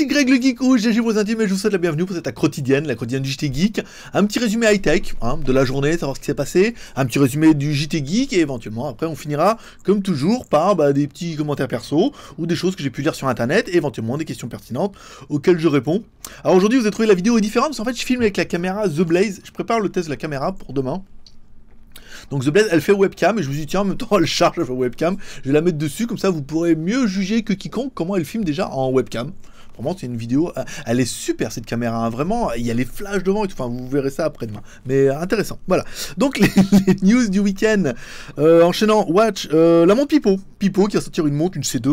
Ici Greg le Geek ou GG vos intimes et je vous souhaite la bienvenue pour cette la quotidienne du JT Geek. Un petit résumé high-tech de la journée, savoir ce qui s'est passé, un petit résumé du JT Geek et éventuellement après on finira comme toujours par des petits commentaires perso ou des choses que j'ai pu lire sur internet et éventuellement des questions pertinentes auxquelles je réponds. Alors aujourd'hui vous avez trouvé la vidéo est différente parce qu'en fait je filme avec la caméra The Blaze, je prépare le test de la caméra pour demain. Donc The Blaze elle fait webcam et je me suis dit tiens en même temps elle charge, elle fait webcam, je vais la mettre dessus comme ça vous pourrez mieux juger que quiconque comment elle filme déjà en webcam. Vraiment c'est une vidéo, elle est super cette caméra, vraiment, il y a les flashs devant et tout, enfin vous verrez ça après-demain, mais intéressant, voilà. Donc les news du week-end, enchaînant, watch, la montre Pipo qui va sortir une montre, une C2.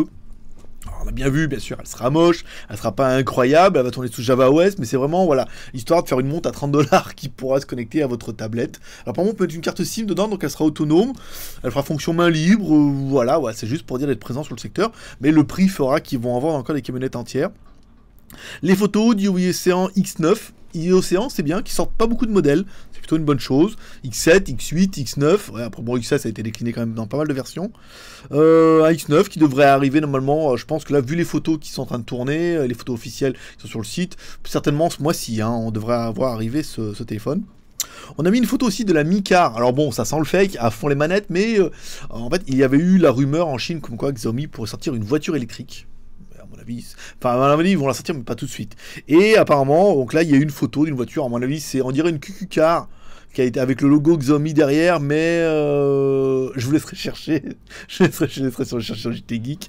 Alors, on a bien vu, bien sûr, elle sera moche, elle sera pas incroyable, elle va tourner sous Java OS, mais c'est vraiment, voilà, histoire de faire une montre à 30$ qui pourra se connecter à votre tablette. Alors, par contre, on peut mettre une carte SIM dedans, donc elle sera autonome, elle fera fonction main libre, voilà, ouais, c'est juste pour dire d'être présent sur le secteur, mais le prix fera qu'ils vont en vendre encore des camionnettes entières. Les photos du iOcean X9. iOcean, c'est bien, qu'ils sortent pas beaucoup de modèles, c'est plutôt une bonne chose. X7, X8, X9, ouais, après bon, X7 ça a été décliné quand même dans pas mal de versions. Un X9 qui devrait arriver normalement, je pense que là, vu les photos qui sont en train de tourner, les photos officielles qui sont sur le site, certainement ce mois-ci, on devrait avoir arrivé ce téléphone. On a mis une photo aussi de la Mi-Car. Alors bon, ça sent le fake, à fond les manettes, mais en fait, il y avait eu la rumeur en Chine comme quoi Xiaomi pourrait sortir une voiture électrique. À mon avis, ils vont la sortir mais pas tout de suite. Et apparemment, donc là il y a une photo d'une voiture, à mon avis c'est, on dirait une QQ car qui a été avec le logo Xiaomi derrière, mais je vous laisserai chercher, je laisserai sur le chercheur JT Geek.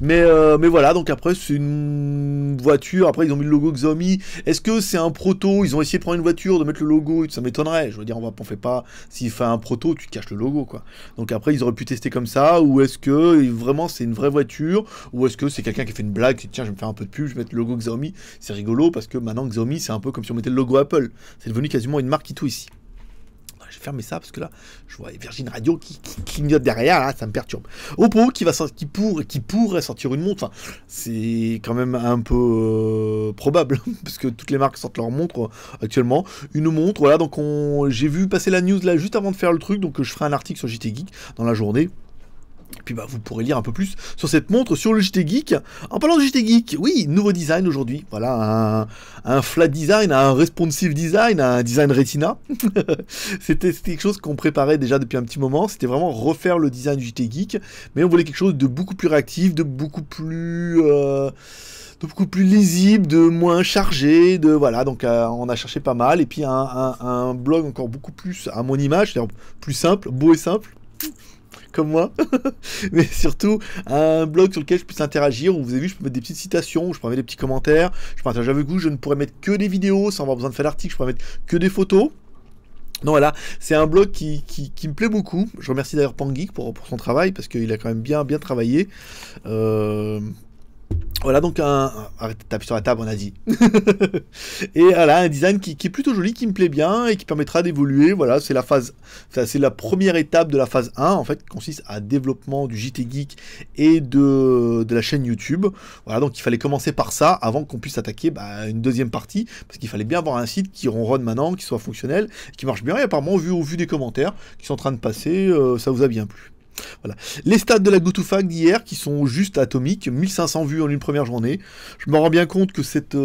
Mais voilà, donc après c'est une voiture, après ils ont mis le logo Xiaomi. Est-ce que c'est un proto? Ils ont essayé de prendre une voiture, de mettre le logo, ça m'étonnerait. Je veux dire, on fait pas, s'il fait un proto, tu te caches le logo quoi. Donc après ils auraient pu tester comme ça, ou est-ce que vraiment c'est une vraie voiture, ou est-ce que c'est quelqu'un qui fait une blague, tiens je vais me faire un peu de pub, je vais mettre le logo Xiaomi. C'est rigolo parce que maintenant Xiaomi c'est un peu comme si on mettait le logo Apple. C'est devenu quasiment une marque et tout ici. Je vais fermer ça parce que là, je vois Virgin Radio qui clignote derrière, là, ça me perturbe. Oppo qui pourrait sortir une montre, enfin, c'est quand même un peu probable, parce que toutes les marques sortent leur montre actuellement. Une montre, voilà, donc j'ai vu passer la news là juste avant de faire le truc, donc je ferai un article sur JT Geek dans la journée. Et puis vous pourrez lire un peu plus sur cette montre sur le JT Geek. En parlant de JT Geek, oui, nouveau design aujourd'hui. Voilà, un flat design, un responsive design, un design Retina. C'était quelque chose qu'on préparait déjà depuis un petit moment. C'était vraiment refaire le design du JT Geek. Mais on voulait quelque chose de beaucoup plus réactif, de beaucoup plus lisible, de moins chargé, de voilà, donc on a cherché pas mal. Et puis un blog encore beaucoup plus à mon image, c'est-à-dire plus simple, beau et simple. Comme moi, mais surtout un blog sur lequel je puisse interagir, où vous avez vu, je peux mettre des petites citations, je peux mettre des petits commentaires, je peux interagir avec vous, je ne pourrais mettre que des vidéos sans avoir besoin de faire l'article, je pourrais mettre que des photos. Donc voilà, c'est un blog qui me plaît beaucoup. Je remercie d'ailleurs Pangeek pour son travail parce qu'il a quand même bien travaillé. Voilà donc arrêtez de taper sur la table, on a dit. Et voilà un design qui est plutôt joli, qui me plaît bien et qui permettra d'évoluer. Voilà, c'est la phase, c'est la première étape de la phase 1 en fait, qui consiste à développement du JT Geek et de la chaîne YouTube. Voilà, donc il fallait commencer par ça avant qu'on puisse attaquer une deuxième partie, parce qu'il fallait bien avoir un site qui ronronne maintenant, qui soit fonctionnel, qui marche bien. Et apparemment au vu des commentaires qui sont en train de passer, ça vous a bien plu. Voilà. Les stats de la GoToFag d'hier qui sont juste atomiques, 1500 vues en une première journée. Je me rends bien compte que cette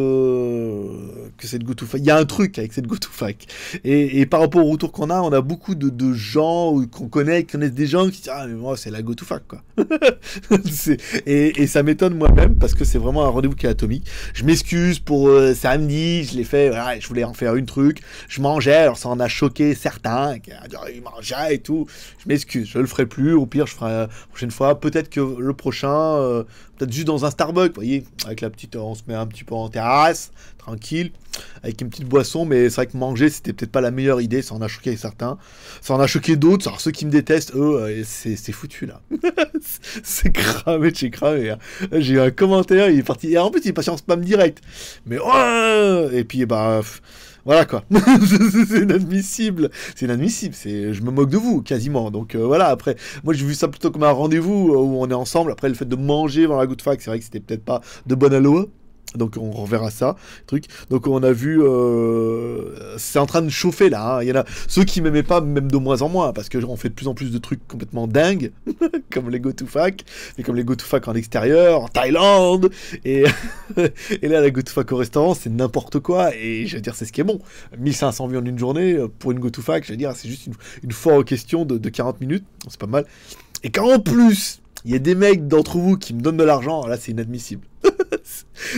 GoToFag, il y a un truc avec cette GoToFag. Et par rapport au retour qu'on a, beaucoup de gens qu'on connaît, qui connaissent des gens qui disent ah mais moi c'est la GoToFag quoi. et ça m'étonne moi-même parce que c'est vraiment un rendez-vous qui est atomique. Je m'excuse pour samedi, je l'ai fait, voilà, je voulais en faire une truc. Je mangeais, alors ça en a choqué certains, ils mangeaient et tout. Je m'excuse, je le ferai plus. Au pire, je ferai la prochaine fois. Peut-être que le prochain, peut-être juste dans un Starbucks, vous voyez, avec la petite, on se met un petit peu en terrasse, tranquille, avec une petite boisson. Mais c'est vrai que manger, c'était peut-être pas la meilleure idée. Ça en a choqué certains, ça en a choqué d'autres. Alors ceux qui me détestent, eux, c'est foutu là. C'est cramé, j'ai cramé. Hein. J'ai eu un commentaire, il est parti. Et en plus, il est passé en spam direct. Mais oh, et puis voilà quoi, c'est inadmissible, je me moque de vous quasiment, donc voilà, après, moi j'ai vu ça plutôt comme un rendez-vous où on est ensemble, après le fait de manger dans la GoToFag, c'est vrai que c'était peut-être pas de bonne aloi, Donc on reverra ça, truc. Donc on a vu, c'est en train de chauffer là. Hein. Il y en a ceux qui m'aimaient pas, même de moins en moins, parce que on fait de plus en plus de trucs complètement dingues, comme les GoToFac, mais comme les GoToFac en extérieur, en Thaïlande, et, et là la GoToFac au restaurant, c'est n'importe quoi. Et je veux dire, c'est ce qui est bon. 1500 vues en une journée pour une GoToFac, je veux dire, c'est juste une fois aux questions de 40 minutes, c'est pas mal. Et quand en plus il y a des mecs d'entre vous qui me donnent de l'argent, là c'est inadmissible.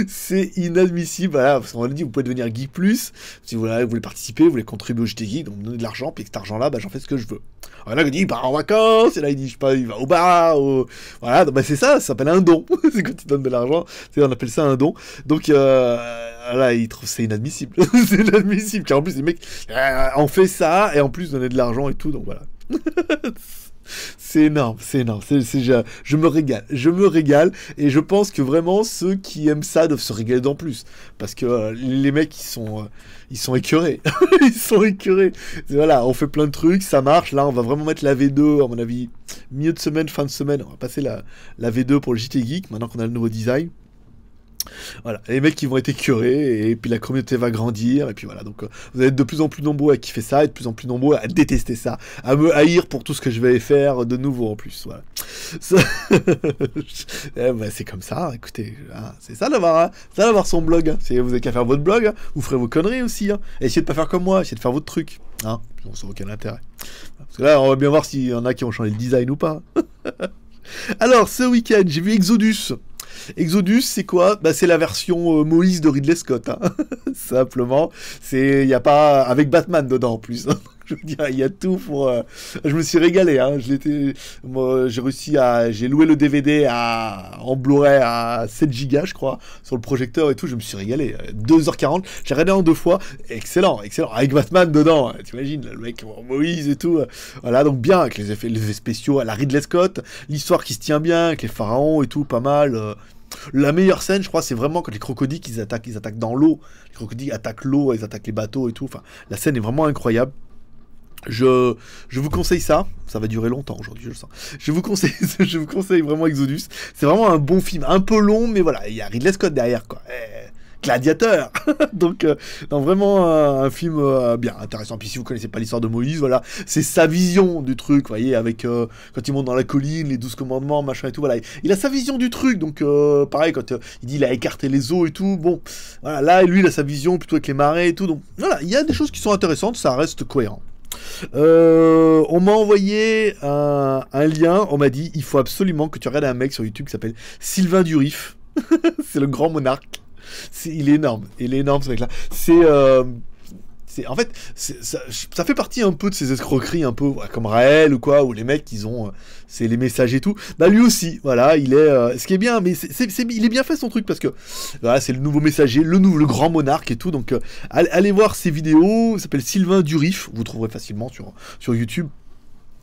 C'est inadmissible, voilà, parce qu'on l'a dit, vous pouvez devenir geek plus, si vous, vous voulez participer, vous voulez contribuer au JT Geek, donc vous me donnez de l'argent, puis cet argent-là, bah, j'en fais ce que je veux. Alors là, il dit, il part en vacances, et là, il dit, je sais pas, il va au bar, au... voilà, donc, bah, c'est ça, ça s'appelle un don, c'est quand tu donnes de l'argent, on appelle ça un don, donc, là, il trouve c'est inadmissible, c'est inadmissible, car en plus, les mecs, on fait ça, et en plus, donner de l'argent et tout, donc voilà. C'est énorme, c'est énorme, je me régale, et je pense que vraiment ceux qui aiment ça doivent se régaler d'en plus, parce que les mecs ils sont écœurés, ils sont écœurés, voilà, on fait plein de trucs, ça marche, là on va vraiment mettre la V2 à mon avis, milieu de semaine, fin de semaine, on va passer la V2 pour le JT Geek, maintenant qu'on a le nouveau design. Voilà, les mecs qui vont être écœurés et puis la communauté va grandir et puis voilà, donc vous allez être de plus en plus nombreux à kiffer ça et de plus en plus nombreux à détester ça, à me haïr pour tout ce que je vais faire de nouveau en plus, voilà. Ça... bah, c'est comme ça, écoutez, hein, c'est ça d'avoir hein, son blog, hein. Vous n'avez qu'à faire votre blog, hein, vous ferez vos conneries aussi, hein. Essayez de pas faire comme moi, essayez de faire votre truc, hein, sinon ça n'a aucun intérêt. Parce que là, on va bien voir s'il y en a qui ont changé le design ou pas. Alors, ce week-end, j'ai vu Exodus. Exodus, c'est quoi? Bah, c'est la version Moïse de Ridley Scott, hein. Simplement. Il n'y a pas... Avec Batman dedans, en plus. Je veux dire, il y a tout pour... Je me suis régalé, hein. J'ai réussi à... J'ai loué le DVD en Blu-ray à 7 Go, je crois, sur le projecteur et tout. Je me suis régalé. 2h40, j'ai regardé en 2 fois. Excellent, excellent. Avec Batman dedans, hein. T'imagines, le mec, Moïse et tout. Voilà, donc bien, avec les effets spéciaux à la Ridley Scott. L'histoire qui se tient bien, avec les pharaons et tout, pas mal... La meilleure scène, je crois, c'est vraiment quand les crocodiles ils attaquent dans l'eau. Les crocodiles attaquent l'eau, ils attaquent les bateaux et tout. Enfin, la scène est vraiment incroyable. Je vous conseille ça. Ça va durer longtemps aujourd'hui, je le sens. Je vous conseille vraiment Exodus. C'est vraiment un bon film, un peu long, mais voilà, il y a Ridley Scott derrière, quoi. Gladiateur. Donc non, vraiment un film bien intéressant. Puis si vous connaissez pas l'histoire de Moïse, voilà, c'est sa vision du truc, vous voyez, avec quand il monte dans la colline, les 12 commandements, machin et tout, voilà, il a sa vision du truc. Donc pareil, quand il dit il a écarté les eaux et tout, bon, voilà, là lui il a sa vision plutôt avec les marées et tout, donc voilà, il y a des choses qui sont intéressantes, ça reste cohérent. On m'a envoyé un lien, on m'a dit il faut absolument que tu regardes un mec sur YouTube qui s'appelle Sylvain Durif. C'est le grand monarque. Il est énorme ce mec-là. En fait, ça fait partie un peu de ces escroqueries, un peu comme Raël ou quoi, où les mecs, ils ont... c'est les messages et tout. Bah lui aussi, voilà, il est... ce qui est bien, mais il est bien fait son truc, parce que voilà, c'est le nouveau messager, le grand monarque et tout, donc allez voir ses vidéos, il s'appelle Sylvain Durif, vous trouverez facilement sur YouTube.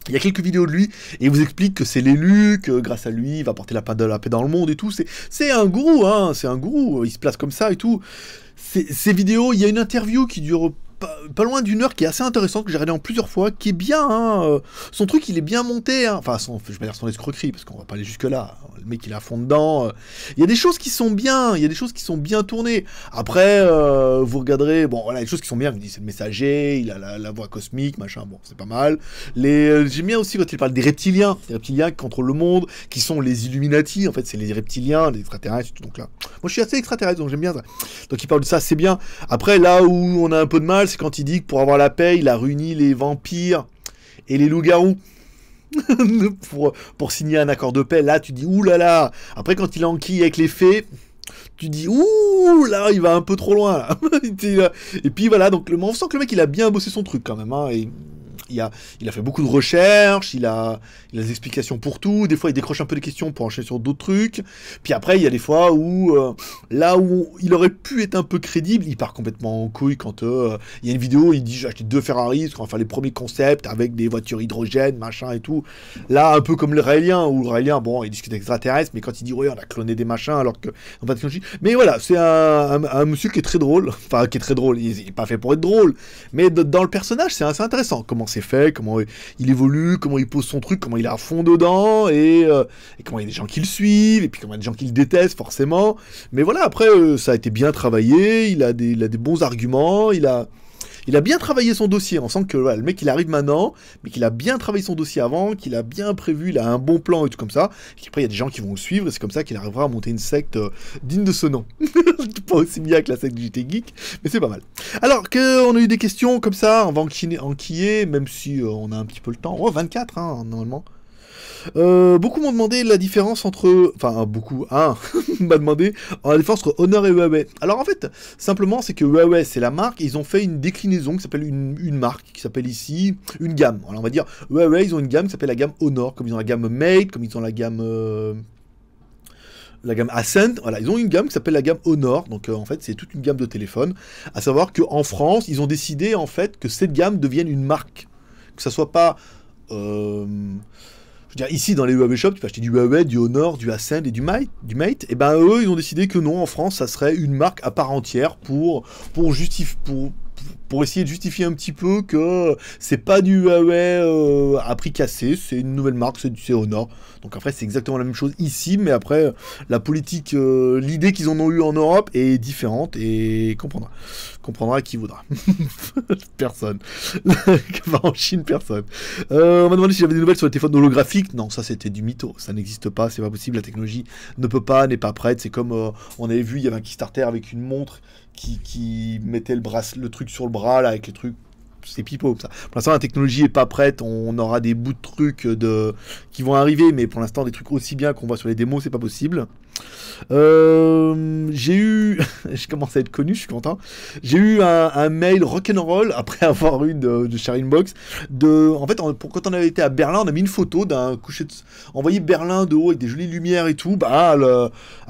Il y a quelques vidéos de lui, et il vous explique que c'est l'élu, que grâce à lui, il va porter la paix dans le monde et tout. C'est un gourou, hein, c'est un gourou, il se place comme ça et tout. Ces vidéos, il y a une interview qui dure pas loin d'1 heure, qui est assez intéressante, que j'ai regardé en plusieurs fois, qui est bien, hein, son truc, il est bien monté, hein. Enfin, je vais pas dire son escroquerie, parce qu'on va pas aller jusque-là, le mec, il est à fond dedans. Il y a des choses qui sont bien, il y a des choses qui sont bien tournées. Après, vous regarderez, bon, voilà, les choses qui sont bien, vous dites, c'est le messager, il a la voix cosmique, machin, bon, c'est pas mal. J'aime bien aussi quand il parle des reptiliens, qui contrôlent le monde, qui sont les Illuminati, en fait, c'est les reptiliens, les extraterrestres, donc là. Moi, je suis assez extraterrestre, donc j'aime bien ça. Donc, il parle de ça, c'est bien. Après, là où on a un peu de mal, c'est quand il dit que pour avoir la paix, il a réuni les vampires et les loups-garous pour signer un accord de paix. Là, tu dis, ouh là là. Après, quand il est enquille avec les fées, tu dis, ouh là, il va un peu trop loin. Là. Et puis voilà, donc on sent que le mec, il a bien bossé son truc quand même. Hein, et... Il a fait beaucoup de recherches, il a des explications pour tout, des fois il décroche un peu des questions pour enchaîner sur d'autres trucs, puis après il y a des fois où, là où il aurait pu être un peu crédible, il part complètement en couille quand il y a une vidéo où il dit j'ai acheté 2 Ferrari, parce qu'on va faire les premiers concepts avec des voitures hydrogènes, machin et tout, là un peu comme le Raëlien, où le Raëlien, bon, il discute d'extraterrestres, mais quand il dit oui on a cloné des machins alors que... Mais voilà, c'est un monsieur qui est très drôle, enfin qui est très drôle, il n'est pas fait pour être drôle, mais dans le personnage c'est assez intéressant, comment c'est c'est fait, comment il évolue, comment il pose son truc, comment il est à fond dedans, et comment il y a des gens qui le suivent, et puis comment il y a des gens qui le détestent, forcément. Mais voilà, après, ça a été bien travaillé, il a des bons arguments, il a bien travaillé son dossier. On sent que voilà, le mec, il arrive maintenant, mais qu'il a bien travaillé son dossier avant, qu'il a bien prévu, il a un bon plan et tout comme ça. Et après, il y a des gens qui vont le suivre, et c'est comme ça qu'il arrivera à monter une secte digne de ce nom. Pas aussi bien que la secte du JT Geek, mais c'est pas mal. Alors, qu'on a eu des questions comme ça, on va enquiller, même si on a un petit peu le temps. Oh, 24, hein, normalement. Beaucoup m'ont demandé la différence entre... Enfin, beaucoup, hein, m'a demandé la différence entre Honor et Huawei. Alors en fait, simplement, c'est que Huawei, c'est la marque, et ils ont fait une déclinaison qui s'appelle une marque, qui s'appelle ici une gamme. Alors on va dire, Huawei, ils ont une gamme qui s'appelle la gamme Honor, comme ils ont la gamme Mate, comme ils ont la gamme Ascend, voilà, ils ont une gamme qui s'appelle la gamme Honor, donc en fait c'est toute une gamme de téléphones, à savoir qu'en France, ils ont décidé en fait que cette gamme devienne une marque, que ça soit pas... Je veux dire, ici, dans les Huawei Shops, tu peux acheter du Huawei, du Honor, du Ascend et du Mate. Et ben eux, ils ont décidé que non, en France, ça serait une marque à part entière pour essayer de justifier un petit peu que c'est pas du Huawei à prix cassé, c'est une nouvelle marque, c'est Honor. Donc après, c'est exactement la même chose ici, mais après, la politique, l'idée qu'ils en ont eue en Europe est différente et comprendra. Comprendra qui voudra. Personne. En Chine, personne. On m'a demandé si j'avais des nouvelles sur les téléphones holographiques. Non, ça c'était du mytho. Ça n'existe pas, c'est pas possible. La technologie ne peut pas, n'est pas prête. C'est comme on avait vu, il y avait un Kickstarter avec une montre qui mettait le truc sur le bras, là, avec les trucs. C'est pipeau, ça. Pour l'instant, la technologie est pas prête. On aura des bouts de trucs qui vont arriver, mais pour l'instant, des trucs aussi bien qu'on voit sur les démos, c'est pas possible. J'ai eu... Je commence à être connu, je suis content. J'ai eu un mail rock'n'roll, après avoir eu de Sharing Box. En fait, quand on avait été à Berlin, on a mis une photo d'un coucher de... On voyait Berlin de haut avec des jolies lumières et tout. Bah,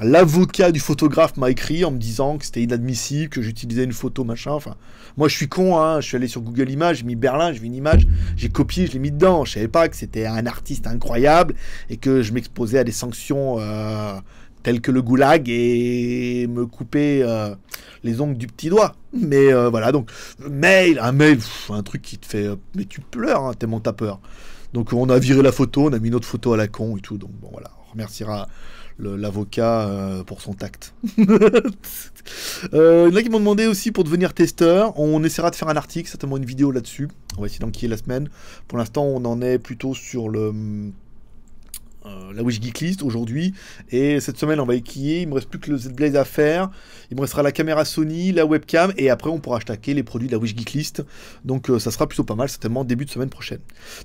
l'avocat du photographe m'a écrit en me disant que c'était inadmissible, que j'utilisais une photo, machin. Enfin, moi, je suis con, hein. Je suis allé sur Google Images, j'ai mis Berlin, j'ai vu une image, j'ai copié, je l'ai mis dedans. Je savais pas que c'était un artiste incroyable et que je m'exposais à des sanctions telles que le goulag et me couper les ongles du petit doigt. Mais voilà, donc un mail, un truc qui te fait, mais tu pleures, hein, tellement t'as peur. Donc on a viré la photo, on a mis une autre photo à la con et tout. Donc bon voilà, on remerciera l'avocat pour son tact. Il y en a qui m'ont demandé aussi pour devenir testeur. On essaiera de faire un article, certainement une vidéo là-dessus. On va essayer d'enquiller la semaine. Pour l'instant, on en est plutôt sur la Wish Geek List aujourd'hui. Et cette semaine, on va équiller. Il me reste plus que le Z Blaze à faire. Il me restera la caméra Sony, la webcam. Et après, on pourra acheter les produits de la Wish Geek List. Donc, ça sera plutôt pas mal, certainement début de semaine prochaine.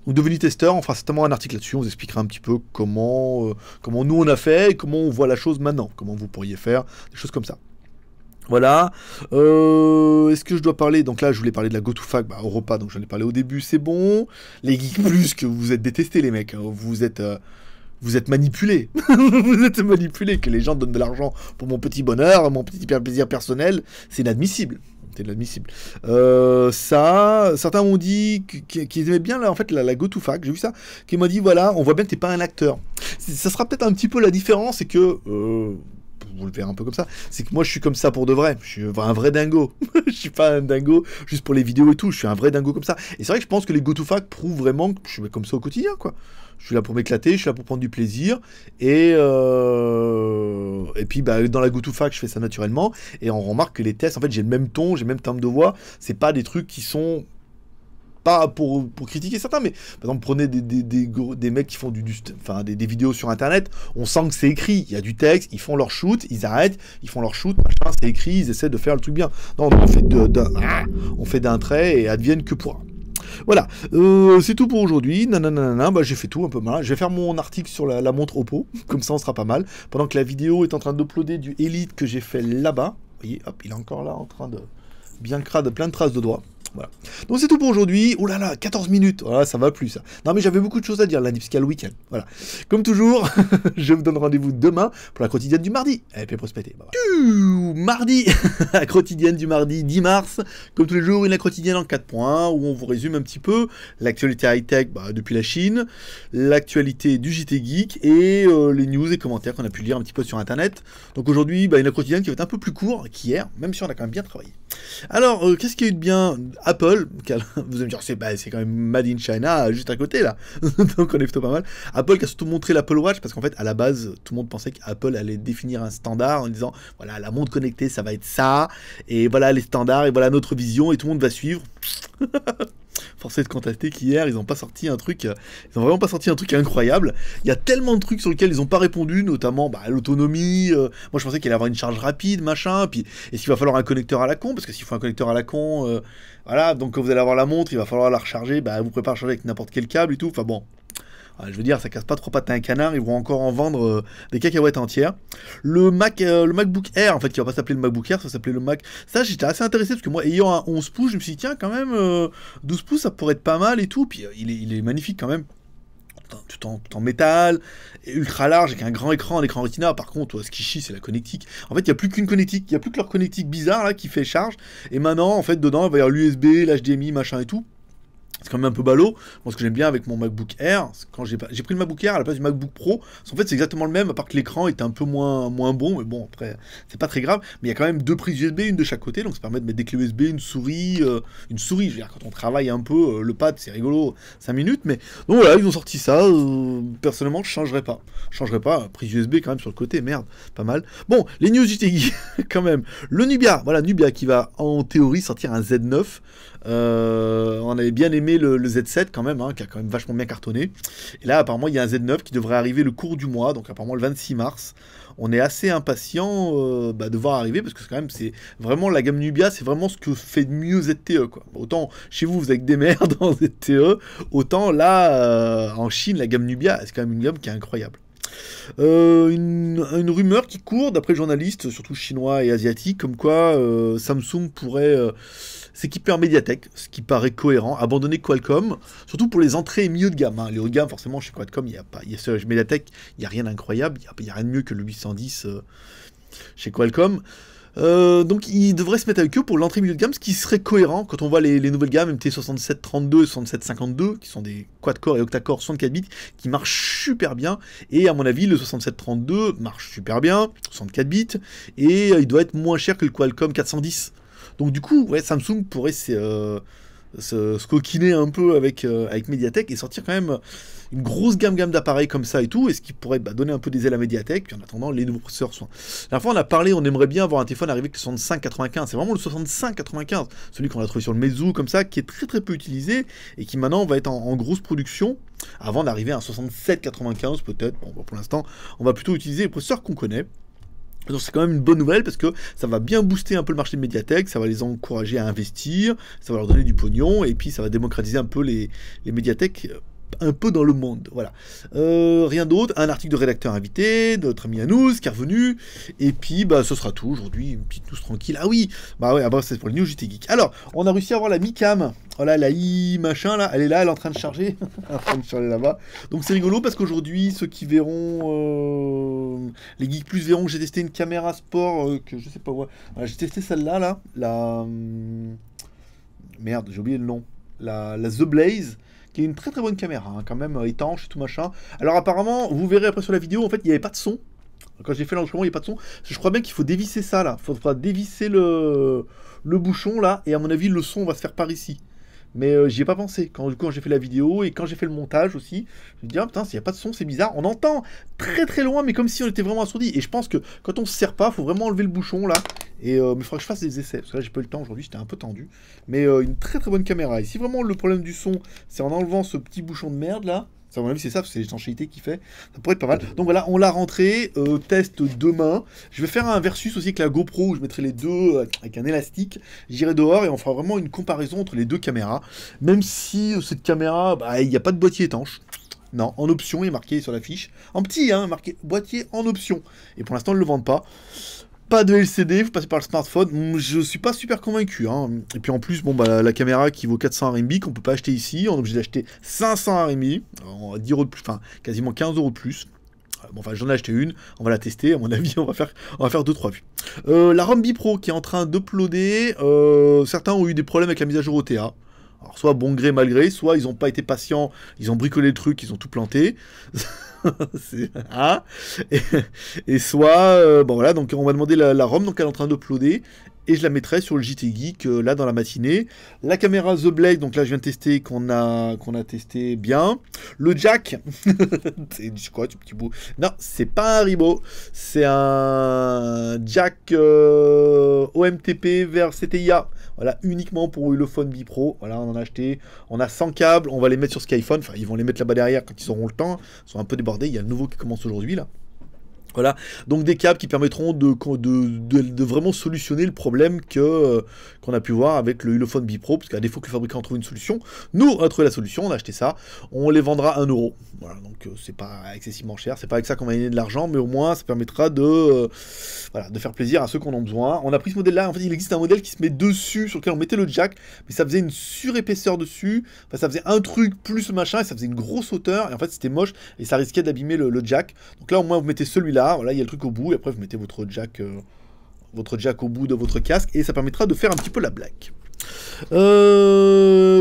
Donc, devenu testeur, on fera certainement un article là-dessus. On vous expliquera un petit peu comment nous on a fait et comment on voit la chose maintenant. Comment vous pourriez faire des choses comme ça. Voilà, est-ce que je dois parler, donc là je voulais parler de la GoToFac, bah, au repas, donc j'en ai parlé au début, c'est bon, les Geek Plus, que vous êtes détestés les mecs, hein. Vous êtes manipulés, vous êtes manipulés, que les gens donnent de l'argent pour mon petit bonheur, mon petit plaisir personnel, c'est inadmissible. Inadmissible. Ça, certains m'ont dit qu'ils aimaient bien là, en fait, la GoToFac, j'ai vu ça, qui m'a dit voilà, on voit bien que t'es pas un acteur. Ça sera peut-être un petit peu la différence, c'est que... vous le verrez un peu comme ça, c'est que moi je suis comme ça pour de vrai, je suis un vrai dingo, je suis pas un dingo juste pour les vidéos et tout, je suis un vrai dingo comme ça, et c'est vrai que je pense que les GoToFac prouvent vraiment que je suis comme ça au quotidien quoi, je suis là pour m'éclater, je suis là pour prendre du plaisir, et puis bah, dans la GoToFac je fais ça naturellement, et on remarque que les tests, en fait j'ai le même ton, j'ai le même timbre de voix, c'est pas des trucs qui sont... Pas pour critiquer certains, mais par exemple, prenez des mecs qui font des vidéos sur internet, on sent que c'est écrit, il y a du texte, ils font leur shoot, ils arrêtent, ils font leur shoot, machin, c'est écrit, ils essaient de faire le truc bien. Non, on fait d'un trait et advienne que pourra. Voilà, c'est tout pour aujourd'hui. Nanana, bah j'ai fait tout un peu mal. Je vais faire mon article sur la montre Oppo, comme ça on sera pas mal. Pendant que la vidéo est en train d'uploader du Elite que j'ai fait là-bas, vous voyez, hop, il est encore là en train de bien crade, plein de traces de doigts. Voilà. Donc c'est tout pour aujourd'hui. Oh là là, 14 minutes. Voilà, ça va plus ça. Non mais j'avais beaucoup de choses à dire lundi, parce qu'il y a le week-end. Voilà. Comme toujours, je vous donne rendez-vous demain pour la quotidienne du mardi. Et puis prospecter. Bah, voilà. Mardi, la quotidienne du mardi 10 mars. Comme tous les jours, une quotidienne en 4 points où on vous résume un petit peu l'actualité high-tech depuis la Chine, l'actualité du JT Geek et les news et commentaires qu'on a pu lire un petit peu sur Internet. Donc aujourd'hui, une quotidienne qui va être un peu plus court qu'hier, même si on a quand même bien travaillé. Alors, qu'est-ce qu'il y a eu de bien? Apple, vous allez me dire, c'est quand même Made in China, juste à côté, là. Donc on est plutôt pas mal. Apple qui a surtout montré l'Apple Watch, parce qu'en fait, à la base, tout le monde pensait qu'Apple allait définir un standard en disant, voilà, la montre connectée, ça va être ça, et voilà les standards, et voilà notre vision, et tout le monde va suivre. Forcé de constater qu'hier, ils n'ont pas sorti un truc, ils ont vraiment pas sorti un truc incroyable. Il y a tellement de trucs sur lesquels ils n'ont pas répondu, notamment bah, l'autonomie. Moi, je pensais qu'il allait avoir une charge rapide, machin. Puis, est-ce qu'il va falloir un connecteur à la con? Parce que s'il faut un connecteur à la con, voilà. Donc, quand vous allez avoir la montre, il va falloir la recharger. Bah, vous pouvez pas recharger avec n'importe quel câble et tout. Enfin bon. Je veux dire, ça casse pas trois pattes à un canard, ils vont encore en vendre des cacahuètes entières. Le MacBook Air, en fait, qui va pas s'appeler le MacBook Air, ça s'appelait le Mac. Ça, j'étais assez intéressé, parce que moi, ayant un 11 pouces, je me suis dit, tiens, quand même, 12 pouces, ça pourrait être pas mal et tout. Puis il est magnifique quand même. Tout en métal, ultra large, avec un grand écran, un écran Retina. Par contre, ce qui chie, c'est la connectique. En fait, il n'y a plus qu'une connectique, il n'y a plus que leur connectique bizarre là qui fait charge. Et maintenant, en fait, dedans, il va y avoir l'USB, l'HDMI, machin et tout. C'est quand même un peu ballot. Moi, ce que j'aime bien avec mon MacBook Air, quand j'ai pris le MacBook Air à la place du MacBook Pro, en fait c'est exactement le même, à part que l'écran est un peu moins bon, mais bon, après c'est pas très grave. Mais il y a quand même deux prises USB, une de chaque côté, donc ça permet de mettre des clés USB, une souris. Je veux dire, quand on travaille un peu, le pad c'est rigolo, 5 minutes, mais donc voilà, ils ont sorti ça. Personnellement, je changerais pas. Je changerais pas, prise USB quand même sur le côté, merde, pas mal. Bon, les news du TI, quand même. Le Nubia, voilà, Nubia qui va en théorie sortir un Z9. On avait bien aimé le Z7 quand même, hein, qui a quand même vachement bien cartonné. Et là, apparemment, il y a un Z9 qui devrait arriver le cours du mois, donc apparemment le 26 mars. On est assez impatient de voir arriver, parce que quand même, c'est vraiment la gamme Nubia, c'est vraiment ce que fait de mieux ZTE, quoi. Autant chez vous, vous avez que des merdes en ZTE, autant là, en Chine, la gamme Nubia, c'est quand même une gamme qui est incroyable. Une rumeur qui court, d'après les journalistes, surtout chinois et asiatiques, comme quoi Samsung pourrait s'équiper en Mediatek, ce qui paraît cohérent, abandonner Qualcomm, surtout pour les entrées et milieu de gamme. Hein. Les hauts de gamme, forcément, chez Qualcomm, chez Mediatek, il n'y a rien d'incroyable, il n'y a rien de mieux que le 810 chez Qualcomm. Donc ils devraient se mettre avec eux pour l'entrée milieu de gamme, ce qui serait cohérent quand on voit les nouvelles gammes MT6732 et 6752, qui sont des quad-core et octa-core 64 bits, qui marchent super bien, et à mon avis le 6732 marche super bien, 64 bits, et il doit être moins cher que le Qualcomm 410. Donc du coup, ouais, Samsung pourrait se coquiner un peu avec Mediatek et sortir quand même une grosse gamme d'appareils comme ça et tout, et ce qui pourrait donner un peu des ailes à Mediatek. Puis en attendant, les nouveaux processeurs sont... La fois on a parlé, on aimerait bien avoir un téléphone arrivé avec le 6595, c'est vraiment le 6595, celui qu'on a trouvé sur le Meizu comme ça, qui est très très peu utilisé et qui maintenant va être en grosse production, avant d'arriver à un 6795 peut-être. Bon, pour l'instant on va plutôt utiliser les processeurs qu'on connaît. Donc c'est quand même une bonne nouvelle, parce que ça va bien booster un peu le marché de Mediatek, ça va les encourager à investir, ça va leur donner du pognon, et puis ça va démocratiser un peu les Mediatek un peu dans le monde, voilà. Rien d'autre, un article de rédacteur invité, notre ami Anous qui est revenu, et puis ce sera tout aujourd'hui, une petite news tranquille. Ah oui, bah ouais, c'est pour le New JT Geek. Alors, on a réussi à avoir la Mi-Cam, voilà, la i machin là, elle est là, elle est en train de charger, en train de charger là-bas. Donc c'est rigolo, parce qu'aujourd'hui, ceux qui verront, les Geek Plus verront que j'ai testé une caméra sport, que je sais pas où, voilà, j'ai testé celle-là, là, la... Merde, j'ai oublié le nom, la The Blaze, qui est une très très bonne caméra, hein, quand même, étanche et tout machin. Alors apparemment, vous verrez après sur la vidéo, en fait, il n'y avait pas de son. Quand j'ai fait l'enregistrement, il n'y avait pas de son. Je crois bien qu'il faut dévisser ça, là. Il faudra dévisser le bouchon, là. Et à mon avis, le son va se faire par ici. Mais j'y ai pas pensé. Du coup, quand j'ai fait la vidéo et quand j'ai fait le montage aussi, je me dis, ah putain, s'il n'y a pas de son, c'est bizarre. On entend très très loin, mais comme si on était vraiment assourdi. Et je pense que quand on se sert pas, il faut vraiment enlever le bouchon, là. Et mais il faudra que je fasse des essais, parce que là j'ai pas eu le temps aujourd'hui, j'étais un peu tendu. Mais une très très bonne caméra. Et si vraiment le problème du son, c'est en enlevant ce petit bouchon de merde, là, à mon avis c'est ça, parce que c'est l'étanchéité qui fait, ça pourrait être pas mal. Donc voilà, on l'a rentré, test demain. Je vais faire un versus aussi avec la GoPro, où je mettrai les deux avec un élastique, j'irai dehors et on fera vraiment une comparaison entre les deux caméras, même si cette caméra, il n'y a pas de boîtier étanche. Non, en option, il est marqué sur la fiche, en petit, hein, marqué boîtier en option, et pour l'instant ils ne le vendent pas. Pas de LCD, vous passez par le smartphone, je suis pas super convaincu, hein. Et puis en plus, bon la caméra qui vaut 400 RMB, qu'on peut pas acheter ici, on est obligé d'acheter 500 RMB, 10 € de plus, enfin quasiment 15 € de plus. Bon, enfin, j'en ai acheté une, on va la tester, à mon avis, on va faire 2-3 vues. La ROM Bipro qui est en train d'uploader, certains ont eu des problèmes avec la mise à jour OTA. Alors, soit bon gré, mal gré, soit ils n'ont pas été patients, ils ont bricolé le truc, ils ont tout planté. Hein, et soit, bon voilà, donc on m'a demandé la ROM, donc elle est en train d'uploader. et je la mettrai sur le JT Geek là dans la matinée. La caméra The Blaze, donc là je viens de tester, qu'on a testé bien. Le jack, c'est quoi ce petit bout? Non, c'est pas un ribot, c'est un jack OMTP vers CTIA. Voilà, uniquement pour le phone bipro. Voilà, on en a acheté. On a 100 câbles, on va les mettre sur Skyphone. Enfin, ils vont les mettre là-bas derrière quand ils auront le temps. Ils sont un peu débordés, il y a le nouveau qui commence aujourd'hui là. Voilà, donc des câbles qui permettront de vraiment solutionner le problème qu'on a pu voir avec le Hulophone Bipro, parce qu'à défaut que le fabricant trouve une solution, nous on a trouvé la solution, on a acheté ça, on les vendra 1€. Voilà, donc c'est pas excessivement cher, c'est pas avec ça qu'on va gagner de l'argent, mais au moins ça permettra voilà, de faire plaisir à ceux qu'on en a besoin. On a pris ce modèle-là, en fait il existe un modèle qui se met dessus, sur lequel on mettait le jack, mais ça faisait une surépaisseur dessus, enfin ça faisait un truc plus machin, et ça faisait une grosse hauteur, et en fait c'était moche, et ça risquait d'abîmer le jack. Donc là au moins vous mettez celui-là. Voilà, il y a le truc au bout et après vous mettez votre jack au bout de votre casque et ça permettra de faire un petit peu la blague.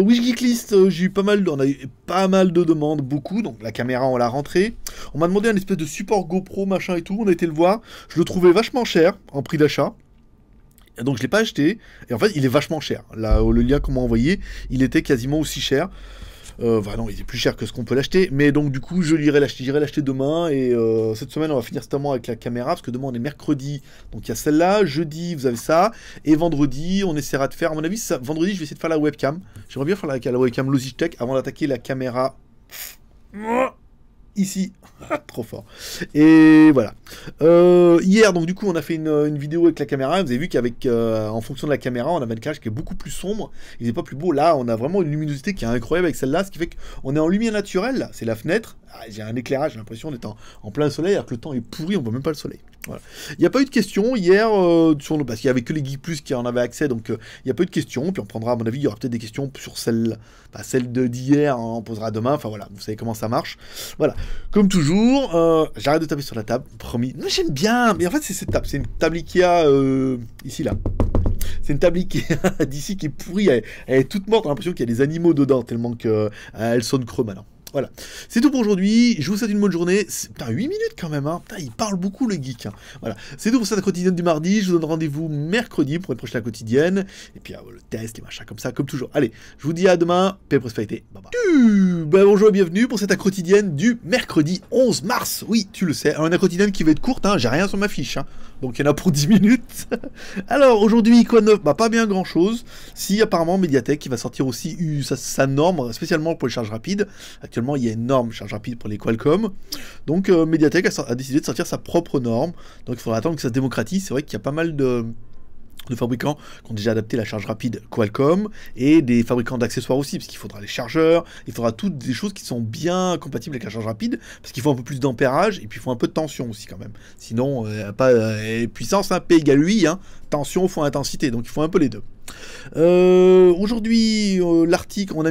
Wish Geek List, j'ai eu pas mal, on a eu pas mal de demandes, beaucoup. Donc la caméra on l'a rentrée. On m'a demandé un espèce de support GoPro machin et tout. On a été le voir. Je le trouvais vachement cher en prix d'achat. Donc je l'ai pas acheté. Et en fait il est vachement cher. Là le lien qu'on m'a envoyé, il était quasiment aussi cher. Bah non, il est plus cher que ce qu'on peut l'acheter, mais donc du coup je l'irai l'acheter demain. Et cette semaine on va finir notamment avec la caméra, parce que demain on est mercredi, donc il y a celle-là, jeudi vous avez ça, et vendredi on essaiera de faire, à mon avis, ça, vendredi je vais essayer de faire la webcam. J'aimerais bien faire la webcam Logitech avant d'attaquer la caméra ici. Trop fort. Et voilà, hier donc du coup on a fait une vidéo avec la caméra. Vous avez vu qu'avec en fonction de la caméra on a un éclairage qui est beaucoup plus sombre, il n'est pas plus beau. Là on a vraiment une luminosité qui est incroyable avec celle-là, ce qui fait qu'on est en lumière naturelle. C'est la fenêtre. Ah, j'ai un éclairage, j'ai l'impression d'être en plein soleil, alors que le temps est pourri, on voit même pas le soleil. Voilà. Il n'y a pas eu de questions hier, parce qu'il n'y avait que les Geek Plus qui en avaient accès, donc il n'y a pas eu de questions. Puis on prendra, à mon avis, il y aura peut-être des questions sur celle d'hier, on posera demain. Enfin voilà, vous savez comment ça marche. Voilà, comme toujours, j'arrête de taper sur la table, promis. Mais j'aime bien, mais en fait c'est cette table, c'est une table Ikea, ici là. C'est une table Ikea d'ici qui est pourrie, elle est toute morte, on a l'impression qu'il y a des animaux dedans, tellement qu'elle sonne creux maintenant. Voilà, c'est tout pour aujourd'hui, je vous souhaite une bonne journée. Putain, 8 minutes quand même, hein. Putain, il parle beaucoup le geek, hein. Voilà, c'est tout pour cette quotidienne du mardi, je vous donne rendez-vous mercredi pour une prochaine quotidienne, et puis le test, les machins comme ça, comme toujours. Allez, je vous dis à demain, paix et prospérité, bye bye. Bonjour et bienvenue pour cette quotidienne du mercredi 11 mars, oui, tu le sais, alors une quotidienne qui va être courte, hein. J'ai rien sur ma fiche, hein. Donc il y en a pour 10 minutes. Alors aujourd'hui, quoi de neuf? Bah pas bien grand chose, si apparemment Mediatek qui va sortir aussi sa norme, spécialement pour les charges rapides. Actuellement, il y a une norme charge rapide pour les Qualcomm. Donc Mediatek a décidé de sortir sa propre norme. Donc il faudra attendre que ça se démocratise. C'est vrai qu'il y a pas mal de fabricants qui ont déjà adapté la charge rapide Qualcomm, et des fabricants d'accessoires aussi, parce qu'il faudra les chargeurs, il faudra toutes des choses qui sont bien compatibles avec la charge rapide, parce qu'il faut un peu plus d'ampérage, et puis il faut un peu de tension aussi quand même, sinon pas puissance, hein, P égale UI, hein, tension fois intensité, donc il faut un peu les deux. Aujourd'hui l'article, on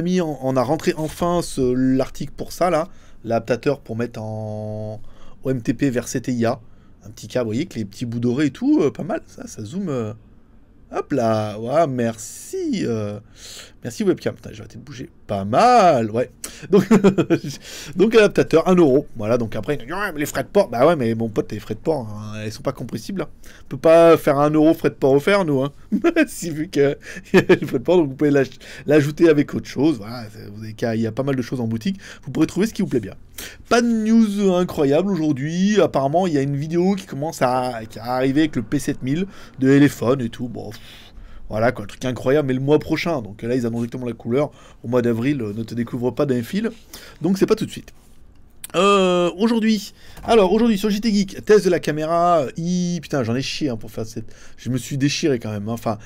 a rentré enfin l'article pour ça là, l'adaptateur pour mettre en OMTP vers CTIA, un petit câble, vous voyez, avec les petits bouts dorés et tout, pas mal, ça zoome... Hop là, ouais, merci, merci webcam, putain, j'ai arrêté de bouger, pas mal, ouais, donc, donc adaptateur, 1€, voilà, donc après, les frais de port, bah ouais, mais mon pote, les frais de port, hein, ils sont pas compressibles, hein. On peut pas faire 1€ frais de port offert, nous, hein, si vu que y a le frais de port, donc vous pouvez l'ajouter avec autre chose, voilà, il y a pas mal de choses en boutique, vous pourrez trouver ce qui vous plaît bien. Pas de news incroyable aujourd'hui, apparemment, il y a une vidéo qui commence à arriver avec le P7000 de Elephone et tout, bon, voilà quoi, un truc incroyable, mais le mois prochain, donc là ils annoncent directement la couleur, au mois d'avril, ne te découvre pas d'un fil, donc c'est pas tout de suite. Aujourd'hui sur JT Geek, test de la caméra, putain j'en ai chié, hein, pour faire cette, je me suis déchiré quand même, hein. Enfin,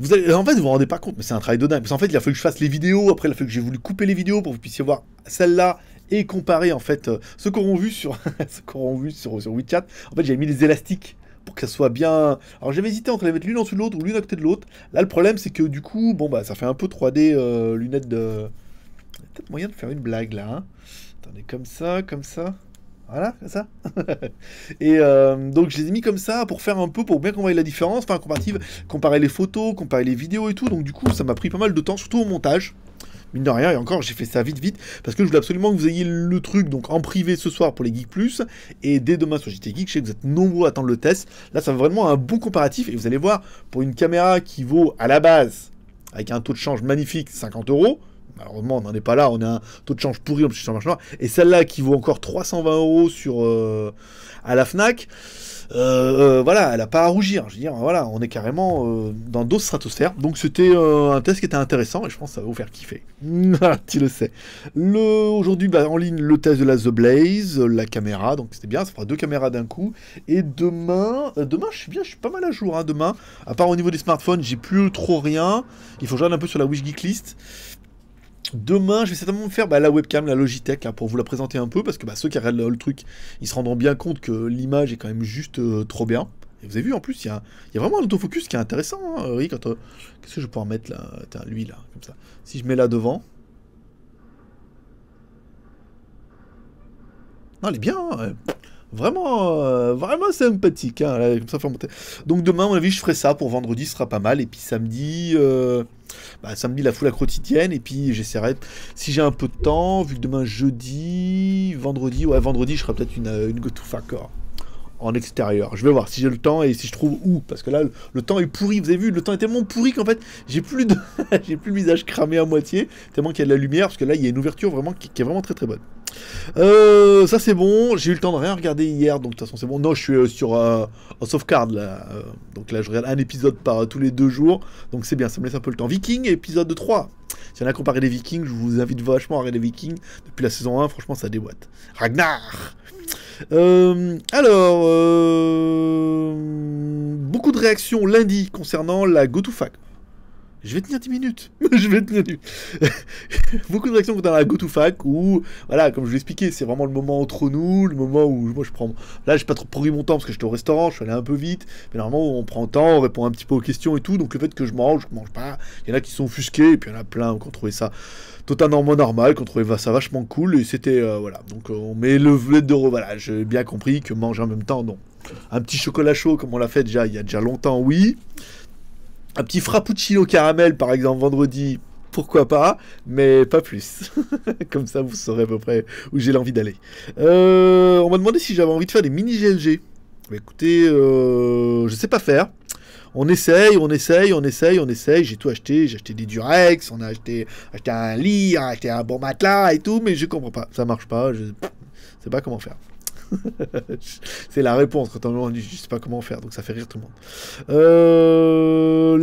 vous allez, en fait vous vous rendez pas compte, mais c'est un travail de dingue, parce qu'en fait il a fallu que je fasse les vidéos, après il a fallu que j'ai voulu couper les vidéos pour que vous puissiez voir celle-là, et comparer en fait, ceux qu'auront vu sur, sur WeChat, en fait j'avais mis les élastiques, pour que ça soit bien... Alors j'avais hésité entre les mettre l'une en dessous de l'autre ou l'une à côté de l'autre. Là le problème c'est que du coup, bon bah ça fait un peu 3D lunettes de... Il y a peut-être moyen de faire une blague là, hein. Attendez, comme ça... Voilà, comme ça. Et donc je les ai mis comme ça pour faire un peu, pour bien qu'on voie la différence, enfin comparative, comparer les photos, comparer les vidéos et tout. Donc du coup ça m'a pris pas mal de temps, surtout au montage. mine de rien, et encore j'ai fait ça vite parce que je voulais absolument que vous ayez le truc donc en privé ce soir pour les Geek Plus et dès demain sur JT Geek. Je sais que vous êtes nombreux à attendre le test. Là ça va vraiment un bon comparatif et vous allez voir, pour une caméra qui vaut à la base avec un taux de change magnifique 50 €, malheureusement on n'en est pas là, on a un taux de change pourri en plus sur le marché noir, et celle-là qui vaut encore 320 € sur à la Fnac, voilà, elle n'a pas à rougir. Je veux dire, voilà, on est carrément dans d'autres stratosphères. Donc c'était un test qui était intéressant et je pense que ça va vous faire kiffer. Tu le sais. Aujourd'hui, bah, en ligne, le test de la The Blaze, la caméra, donc c'était bien, ça fera deux caméras d'un coup. Et demain, je suis bien, je suis pas mal à jour. Hein, demain, à part au niveau des smartphones, j'ai plus trop rien. Il faut que je regarde un peu sur la Wish Geek List. Demain, je vais certainement faire la webcam, la Logitech, là, pour vous la présenter un peu, parce que ceux qui regardent le truc, ils se rendront bien compte que l'image est quand même juste trop bien. Et vous avez vu, en plus, il y a vraiment un autofocus qui est intéressant. Hein, oui, quand qu'est-ce que je peux en mettre là? Attends, lui, là, comme ça. Si je mets là devant... Non, elle est bien, hein, vraiment, vraiment sympathique. Hein, là, comme ça, faut monter. Donc demain, à mon avis, je ferai ça pour vendredi, ce sera pas mal. Et puis samedi... samedi la foule à quotidienne, et puis j'essaierai si j'ai un peu de temps, vu que demain jeudi, vendredi, ouais vendredi je ferai peut-être une go-to-factor en extérieur, je vais voir si j'ai le temps et si je trouve où, parce que là le temps est pourri, vous avez vu, le temps est tellement pourri qu'en fait j'ai plus de... j'ai plus le visage cramé à moitié, tellement qu'il y a de la lumière, parce que là il y a une ouverture vraiment qui est vraiment très bonne. Ça c'est bon, j'ai eu le temps de rien regarder hier, donc de toute façon c'est bon. Non, je suis sur en sauvegarde là, donc là je regarde un épisode par tous les 2 jours, donc c'est bien, ça me laisse un peu le temps. Vikings, épisode 3, si on a comparé les Vikings, je vous invite vachement à regarder les Vikings, depuis la saison 1, franchement ça déboîte. Ragnar. Beaucoup de réactions lundi concernant la GoToFac. Je vais tenir 10 minutes. Je vais tenir 10 minutes. Beaucoup de réactions dans la GoToFac où, voilà, comme je vous l'expliquais, c'est vraiment le moment entre nous, le moment où moi je prends... Là, j'ai pas trop pris mon temps parce que j'étais au restaurant, je suis allé un peu vite, mais normalement, on prend le temps, on répond un petit peu aux questions et tout, donc le fait que je mange pas, il y en a qui sont offusqués, et puis il y en a plein qui ont trouvé ça totalement normal, qui ont trouvé ça vachement cool, et c'était, voilà, donc on met le volet de... Voilà, j'ai bien compris que manger en même temps, non. Un petit chocolat chaud, comme on l'a fait déjà, il y a déjà longtemps, oui. Un petit frappuccino caramel, par exemple, vendredi, pourquoi pas, mais pas plus. Comme ça, vous saurez à peu près où j'ai l'envie d'aller. On m'a demandé si j'avais envie de faire des mini-GLG. Bah, écoutez, je sais pas faire. On essaye. J'ai tout acheté. J'ai acheté des Durex, on a acheté un lit, on a acheté un bon matelas et tout, mais je comprends pas. Ça marche pas, je sais pas comment faire. C'est la réponse quand on dit je sais pas comment faire, donc ça fait rire tout le monde.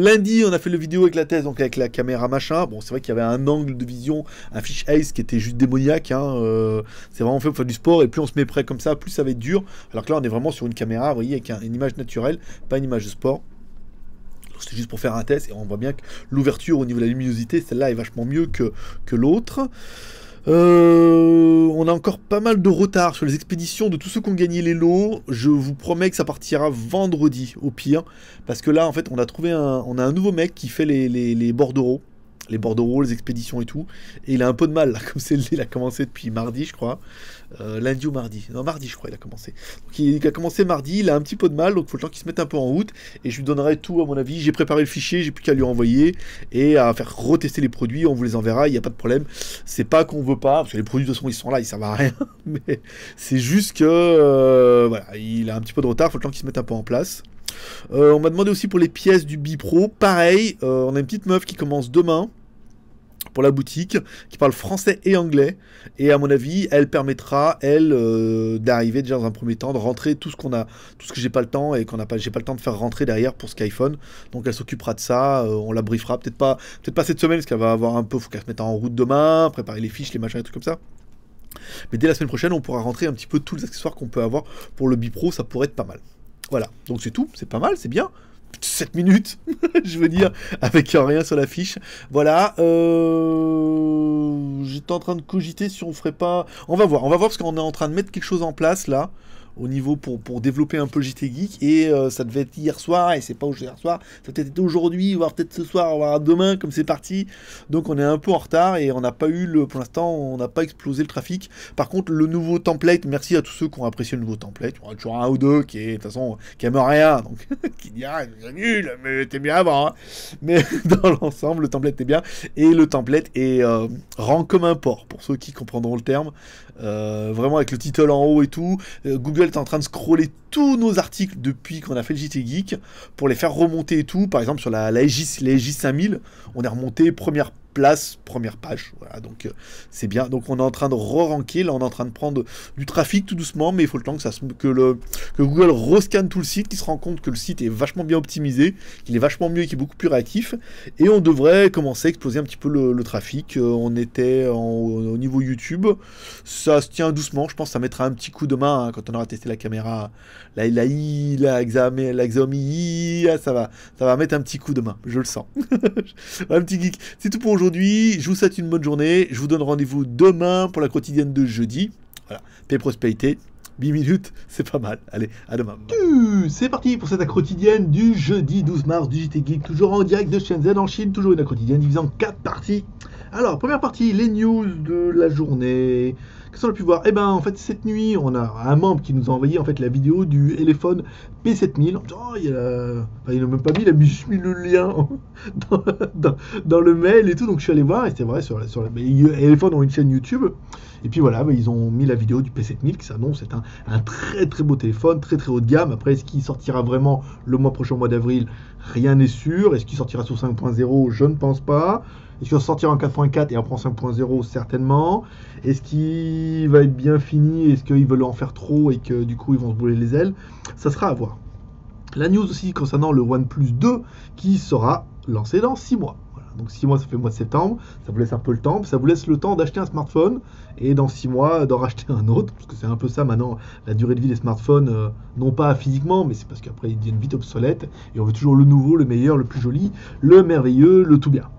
Lundi on a fait le vidéo avec la thèse, donc avec la caméra machin. Bon, c'est vrai qu'il y avait un angle de vision, un fish ace qui était juste démoniaque, hein. C'est vraiment fait pour faire du sport, et plus on se met près comme ça, plus ça va être dur, alors que là on est vraiment sur une caméra, vous voyez, avec une image naturelle, pas une image de sport. C'est juste pour faire un test, et on voit bien que l'ouverture au niveau de la luminosité, celle-là est vachement mieux que l'autre. On a encore pas mal de retard sur les expéditions de tous ceux qui ont gagné les lots. Je vous promets que ça partira vendredi au pire, parce que là en fait on a trouvé un nouveau mec qui fait les bordereaux, les expéditions et tout, et il a un peu de mal là, comme il a commencé depuis mardi je crois, lundi ou mardi, non mardi je crois il a commencé, donc il a commencé mardi, il a un petit peu de mal, donc il faut le temps qu'il se mette un peu en route, et je lui donnerai tout à mon avis. J'ai préparé le fichier, j'ai plus qu'à lui envoyer et à faire retester les produits, on vous les enverra, il n'y a pas de problème, c'est pas qu'on veut pas, parce que les produits de toute façon ils sont là, ils servent à rien, mais c'est juste que voilà, il a un petit peu de retard, il faut le temps qu'il se mette un peu en place. On m'a demandé aussi pour les pièces du Bipro, pareil, on a une petite meuf qui commence demain pour la boutique, qui parle français et anglais, et à mon avis elle permettra d'arriver déjà dans un premier temps, de rentrer tout ce qu'on a, tout ce que j'ai pas le temps et qu'on n'a pas, j'ai pas le temps de faire rentrer derrière pour Skyphone, donc elle s'occupera de ça, on la briefera, peut-être pas cette semaine parce qu'elle va avoir un peu, faut qu'elle se mette en route demain, préparer les fiches, les machins et trucs comme ça. Mais dès la semaine prochaine on pourra rentrer un petit peu tous les accessoires qu'on peut avoir pour le Bipro, ça pourrait être pas mal. Voilà, donc c'est tout, c'est pas mal, c'est bien. 7 minutes, je veux dire, avec rien sur la fiche. Voilà, j'étais en train de cogiter si on ferait pas... On va voir, parce qu'on est en train de mettre quelque chose en place là. au niveau pour développer un peu JT Geek, et ça devait être hier soir, et c'est pas hier soir, ça peut-être été aujourd'hui, voire peut-être ce soir, voire demain, comme c'est parti. Donc on est un peu en retard et on n'a pas eu le, pour l'instant on n'a pas explosé le trafic. Par contre le nouveau template, merci à tous ceux qui ont apprécié le nouveau template, il y aura toujours un ou deux qui est de toute façon qui aime rien, donc qui dit ah c'est nul mais t'es bien avant hein. Mais dans l'ensemble le template est bien, et le template est rend comme un porc pour ceux qui comprendront le terme, vraiment avec le title en haut et tout. Google est en train de scroller tous nos articles depuis qu'on a fait le JT Geek pour les faire remonter et tout. Par exemple sur la SJ5000 on est remonté première place, première page, voilà, donc c'est bien. Donc on est en train de re-ranker, là on est en train de prendre du trafic tout doucement, mais il faut le temps que, que Google rescanne tout le site, qu'il se rend compte que le site est vachement bien optimisé, qu'il est vachement mieux et qu'il est beaucoup plus réactif, et on devrait commencer à exploser un petit peu le trafic. On était au niveau YouTube, ça se tient doucement, je pense que ça mettra un petit coup de main hein, quand on aura testé la caméra, la Xiaomi, ça va mettre un petit coup de main, je le sens. Un petit geek, c'est tout pour aujourd'hui, je vous souhaite une bonne journée, je vous donne rendez-vous demain pour la quotidienne de jeudi. Voilà, paix et prospérité, 8 minutes, c'est pas mal. Allez, à demain. C'est parti pour cette quotidienne du jeudi 12 mars du JT Geek, toujours en direct de Shenzhen en Chine, toujours une quotidienne divisée en 4 parties. Alors, première partie, les news de la journée. Qu'est-ce qu'on a pu voir? Eh ben, en fait, cette nuit, on a un membre qui nous a envoyé en fait la vidéo du téléphone P7000. Oh, il n'a même pas mis, il a mis le lien dans le mail et tout. Donc, je suis allé voir et c'était vrai, les téléphones ont une chaîne YouTube. Et puis voilà, ils ont mis la vidéo du P7000 qui s'annonce. C'est un très très beau téléphone, très très haut de gamme. Après, est-ce qu'il sortira vraiment le mois prochain, mois d'avril? Rien n'est sûr. Est-ce qu'il sortira sous 5.0? Je ne pense pas. Est-ce qu'il sortira en 4.4 et après en 5.0? Certainement. Est-ce qu'il va être bien fini? Est-ce qu'ils veulent en faire trop et que du coup ils vont se brûler les ailes? Ça sera à voir. La news aussi concernant le OnePlus 2 qui sera lancé dans 6 mois. Voilà. Donc 6 mois ça fait mois de septembre, ça vous laisse un peu le temps, ça vous laisse le temps d'acheter un smartphone et dans 6 mois d'en racheter un autre, parce que c'est un peu ça maintenant la durée de vie des smartphones, non pas physiquement, mais c'est parce qu'après ils deviennent vite obsolètes et on veut toujours le nouveau, le meilleur, le plus joli, le merveilleux, le tout bien.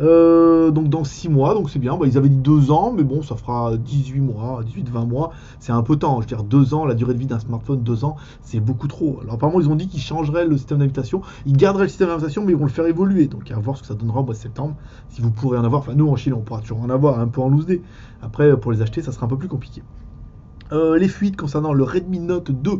Donc dans 6 mois, donc c'est bien, ils avaient dit 2 ans, mais bon ça fera 18 mois, 18-20 mois, c'est un peu temps, je veux dire 2 ans, la durée de vie d'un smartphone, 2 ans, c'est beaucoup trop. Alors apparemment ils ont dit qu'ils changeraient le système d'invitation, ils garderaient le système d'invitation mais ils vont le faire évoluer, donc à voir ce que ça donnera au mois de septembre, si vous pourrez en avoir, enfin nous en Chine on pourra toujours en avoir, un peu en loose-day, après pour les acheter ça sera un peu plus compliqué. Les fuites concernant le Redmi Note 2,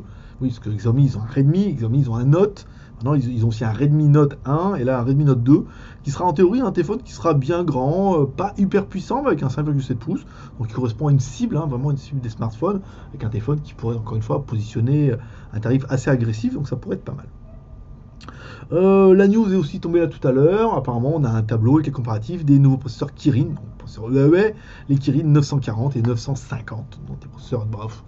oui parce que Xiaomi ils ont un Redmi, Xiaomi ils ont un Note. Maintenant, ils ont aussi un Redmi Note 1 et là un Redmi Note 2 qui sera en théorie un téléphone qui sera bien grand, pas hyper puissant mais avec un 5,7 pouces, donc qui correspond à une cible, hein, vraiment une cible des smartphones, avec un téléphone qui pourrait encore une fois positionner un tarif assez agressif, donc ça pourrait être pas mal. La news est aussi tombée là tout à l'heure, apparemment on a un tableau avec les comparatifs des nouveaux processeurs Kirin, donc processeurs Huawei, les Kirin 940 et 950, donc des processeurs, bref,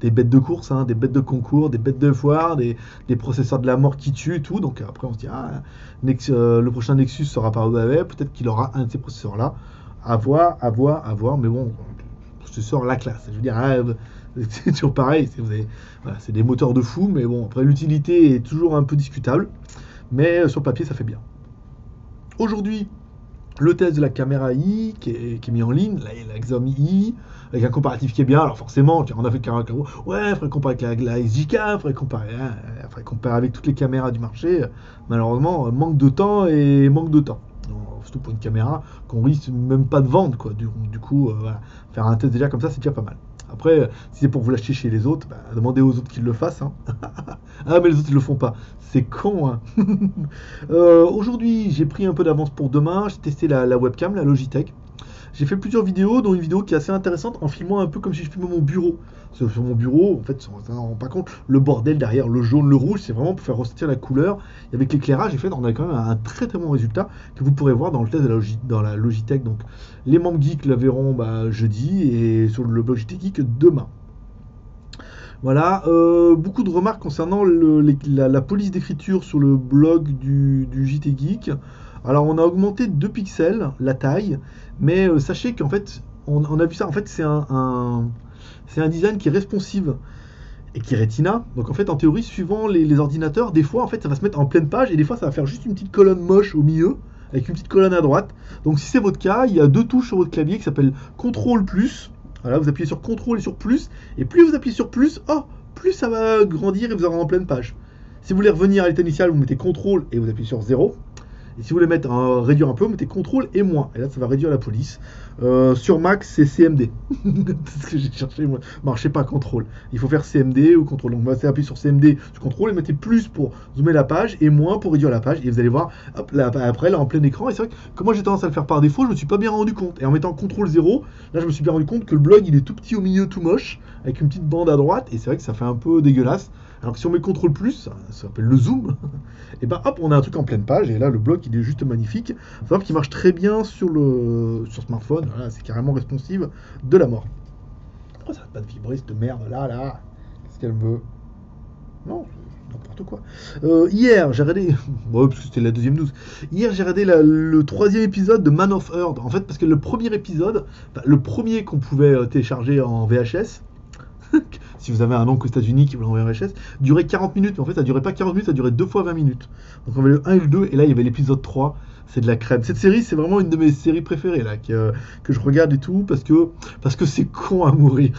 des bêtes de course, hein, des bêtes de concours, des bêtes de foire, des processeurs de la mort qui tuent et tout, donc après on se dit, ah, le prochain Nexus sera par Huawei, peut-être qu'il aura un de ces processeurs là, à voir, mais bon, processeur la classe, je veux dire, c'est toujours pareil, voilà, c'est des moteurs de fou, mais bon, après l'utilité est toujours un peu discutable, mais sur papier ça fait bien. Aujourd'hui, le test de la caméra I qui est mis en ligne, la Xiaomi I, avec un comparatif qui est bien. Alors forcément, on a fait le caméra, ouais, il faudrait comparer avec la SJK, il faudrait comparer avec toutes les caméras du marché. Malheureusement, manque de temps. Donc, surtout pour une caméra qu'on risque même pas de vendre, quoi. Du coup, voilà, faire un test déjà comme ça, c'est déjà pas mal. Après, si c'est pour vous l'acheter chez les autres, bah, demandez aux autres qu'ils le fassent. Hein. Ah, mais les autres, ils le font pas. C'est con. Hein. Aujourd'hui, j'ai pris un peu d'avance pour demain. J'ai testé la webcam, la Logitech. J'ai fait plusieurs vidéos, dont une vidéo qui est assez intéressante en filmant un peu comme si je filmais mon bureau. Sur mon bureau, en fait, on ne se rend pas compte, le bordel derrière, le jaune, le rouge, c'est vraiment pour faire ressortir la couleur. Et avec l'éclairage, en fait, on a quand même un très très bon résultat que vous pourrez voir dans le test de la Logitech. Donc, les membres geeks la verront jeudi et sur le blog JT Geek demain. Voilà, beaucoup de remarques concernant la police d'écriture sur le blog du JT Geek. Alors, on a augmenté de 2 pixels la taille, mais sachez qu'en fait, on a vu ça. En fait, c'est un design qui est responsive et qui est Retina. Donc, en fait, en théorie, suivant les ordinateurs, des fois, en fait, ça va se mettre en pleine page et des fois, ça va faire juste une petite colonne moche au milieu avec une petite colonne à droite. Donc, si c'est votre cas, il y a 2 touches sur votre clavier qui s'appellent CTRL+. Voilà, vous appuyez sur CTRL et sur plus, et plus vous appuyez sur plus, oh, plus ça va grandir et vous aurez en pleine page. Si vous voulez revenir à l'état initial, vous mettez CTRL et vous appuyez sur 0. Et si vous voulez mettre réduire un peu, vous mettez CTRL et moins. Et là, ça va réduire la police. Sur Mac, c'est CMD. C'est ce que j'ai cherché, moi. Marchez pas CTRL. Il faut faire CMD ou CTRL. Donc, vous appuyez sur CMD, sur CTRL et mettez plus pour zoomer la page et moins pour réduire la page. Et vous allez voir, hop, là, après, là, en plein écran. Et c'est vrai que, comme moi, j'ai tendance à le faire par défaut, je me suis pas bien rendu compte. Et en mettant CTRL 0, là, je me suis bien rendu compte que le blog, il est tout petit au milieu, tout moche, avec une petite bande à droite. Et c'est vrai que ça fait un peu dégueulasse. Alors que si on met CTRL+, ça s'appelle le zoom, et ben hop, on a un truc en pleine page, et là le bloc il est juste magnifique. Il faut savoir qu'il marche très bien sur le smartphone, voilà, c'est carrément responsive de la mort. Pourquoi ça va pas de vibrer cette merde là? Qu'est-ce qu'elle veut? Non, n'importe quoi. Hier, j'ai regardé... Bon, parce que c'était la deuxième news. Hier, j'ai regardé le troisième épisode de Man of Earth, en fait, parce que le premier épisode, le premier qu'on pouvait télécharger en VHS, si vous avez un oncle aux États-Unis qui vous l'envoie en VHS, durait 40 minutes, mais en fait ça durait pas 40 minutes, ça durait 2 fois 20 minutes. Donc on avait le 1 et le 2, et là il y avait l'épisode 3, c'est de la crème. Cette série, c'est vraiment une de mes séries préférées là, que je regarde et tout, parce que c'est con à mourir.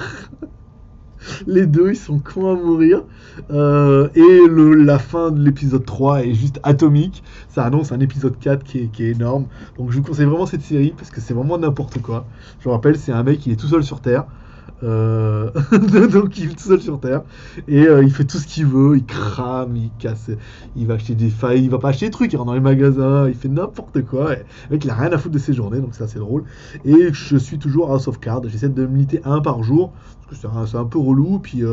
Les deux, ils sont cons à mourir. Et la fin de l'épisode 3 est juste atomique. Ça annonce un épisode 4 qui est énorme. Donc je vous conseille vraiment cette série, parce que c'est vraiment n'importe quoi. Je vous rappelle, c'est un mec qui est tout seul sur Terre. Donc il est tout seul sur Terre et il fait tout ce qu'il veut, il crame, il casse, il va acheter des failles, il va pas acheter des trucs, il rentre dans les magasins, il fait n'importe quoi, et le mec il a rien à foutre de ses journées, donc c'est assez drôle. Et je suis toujours House of Cards, j'essaie de militer un par jour, parce que c'est un peu relou, puis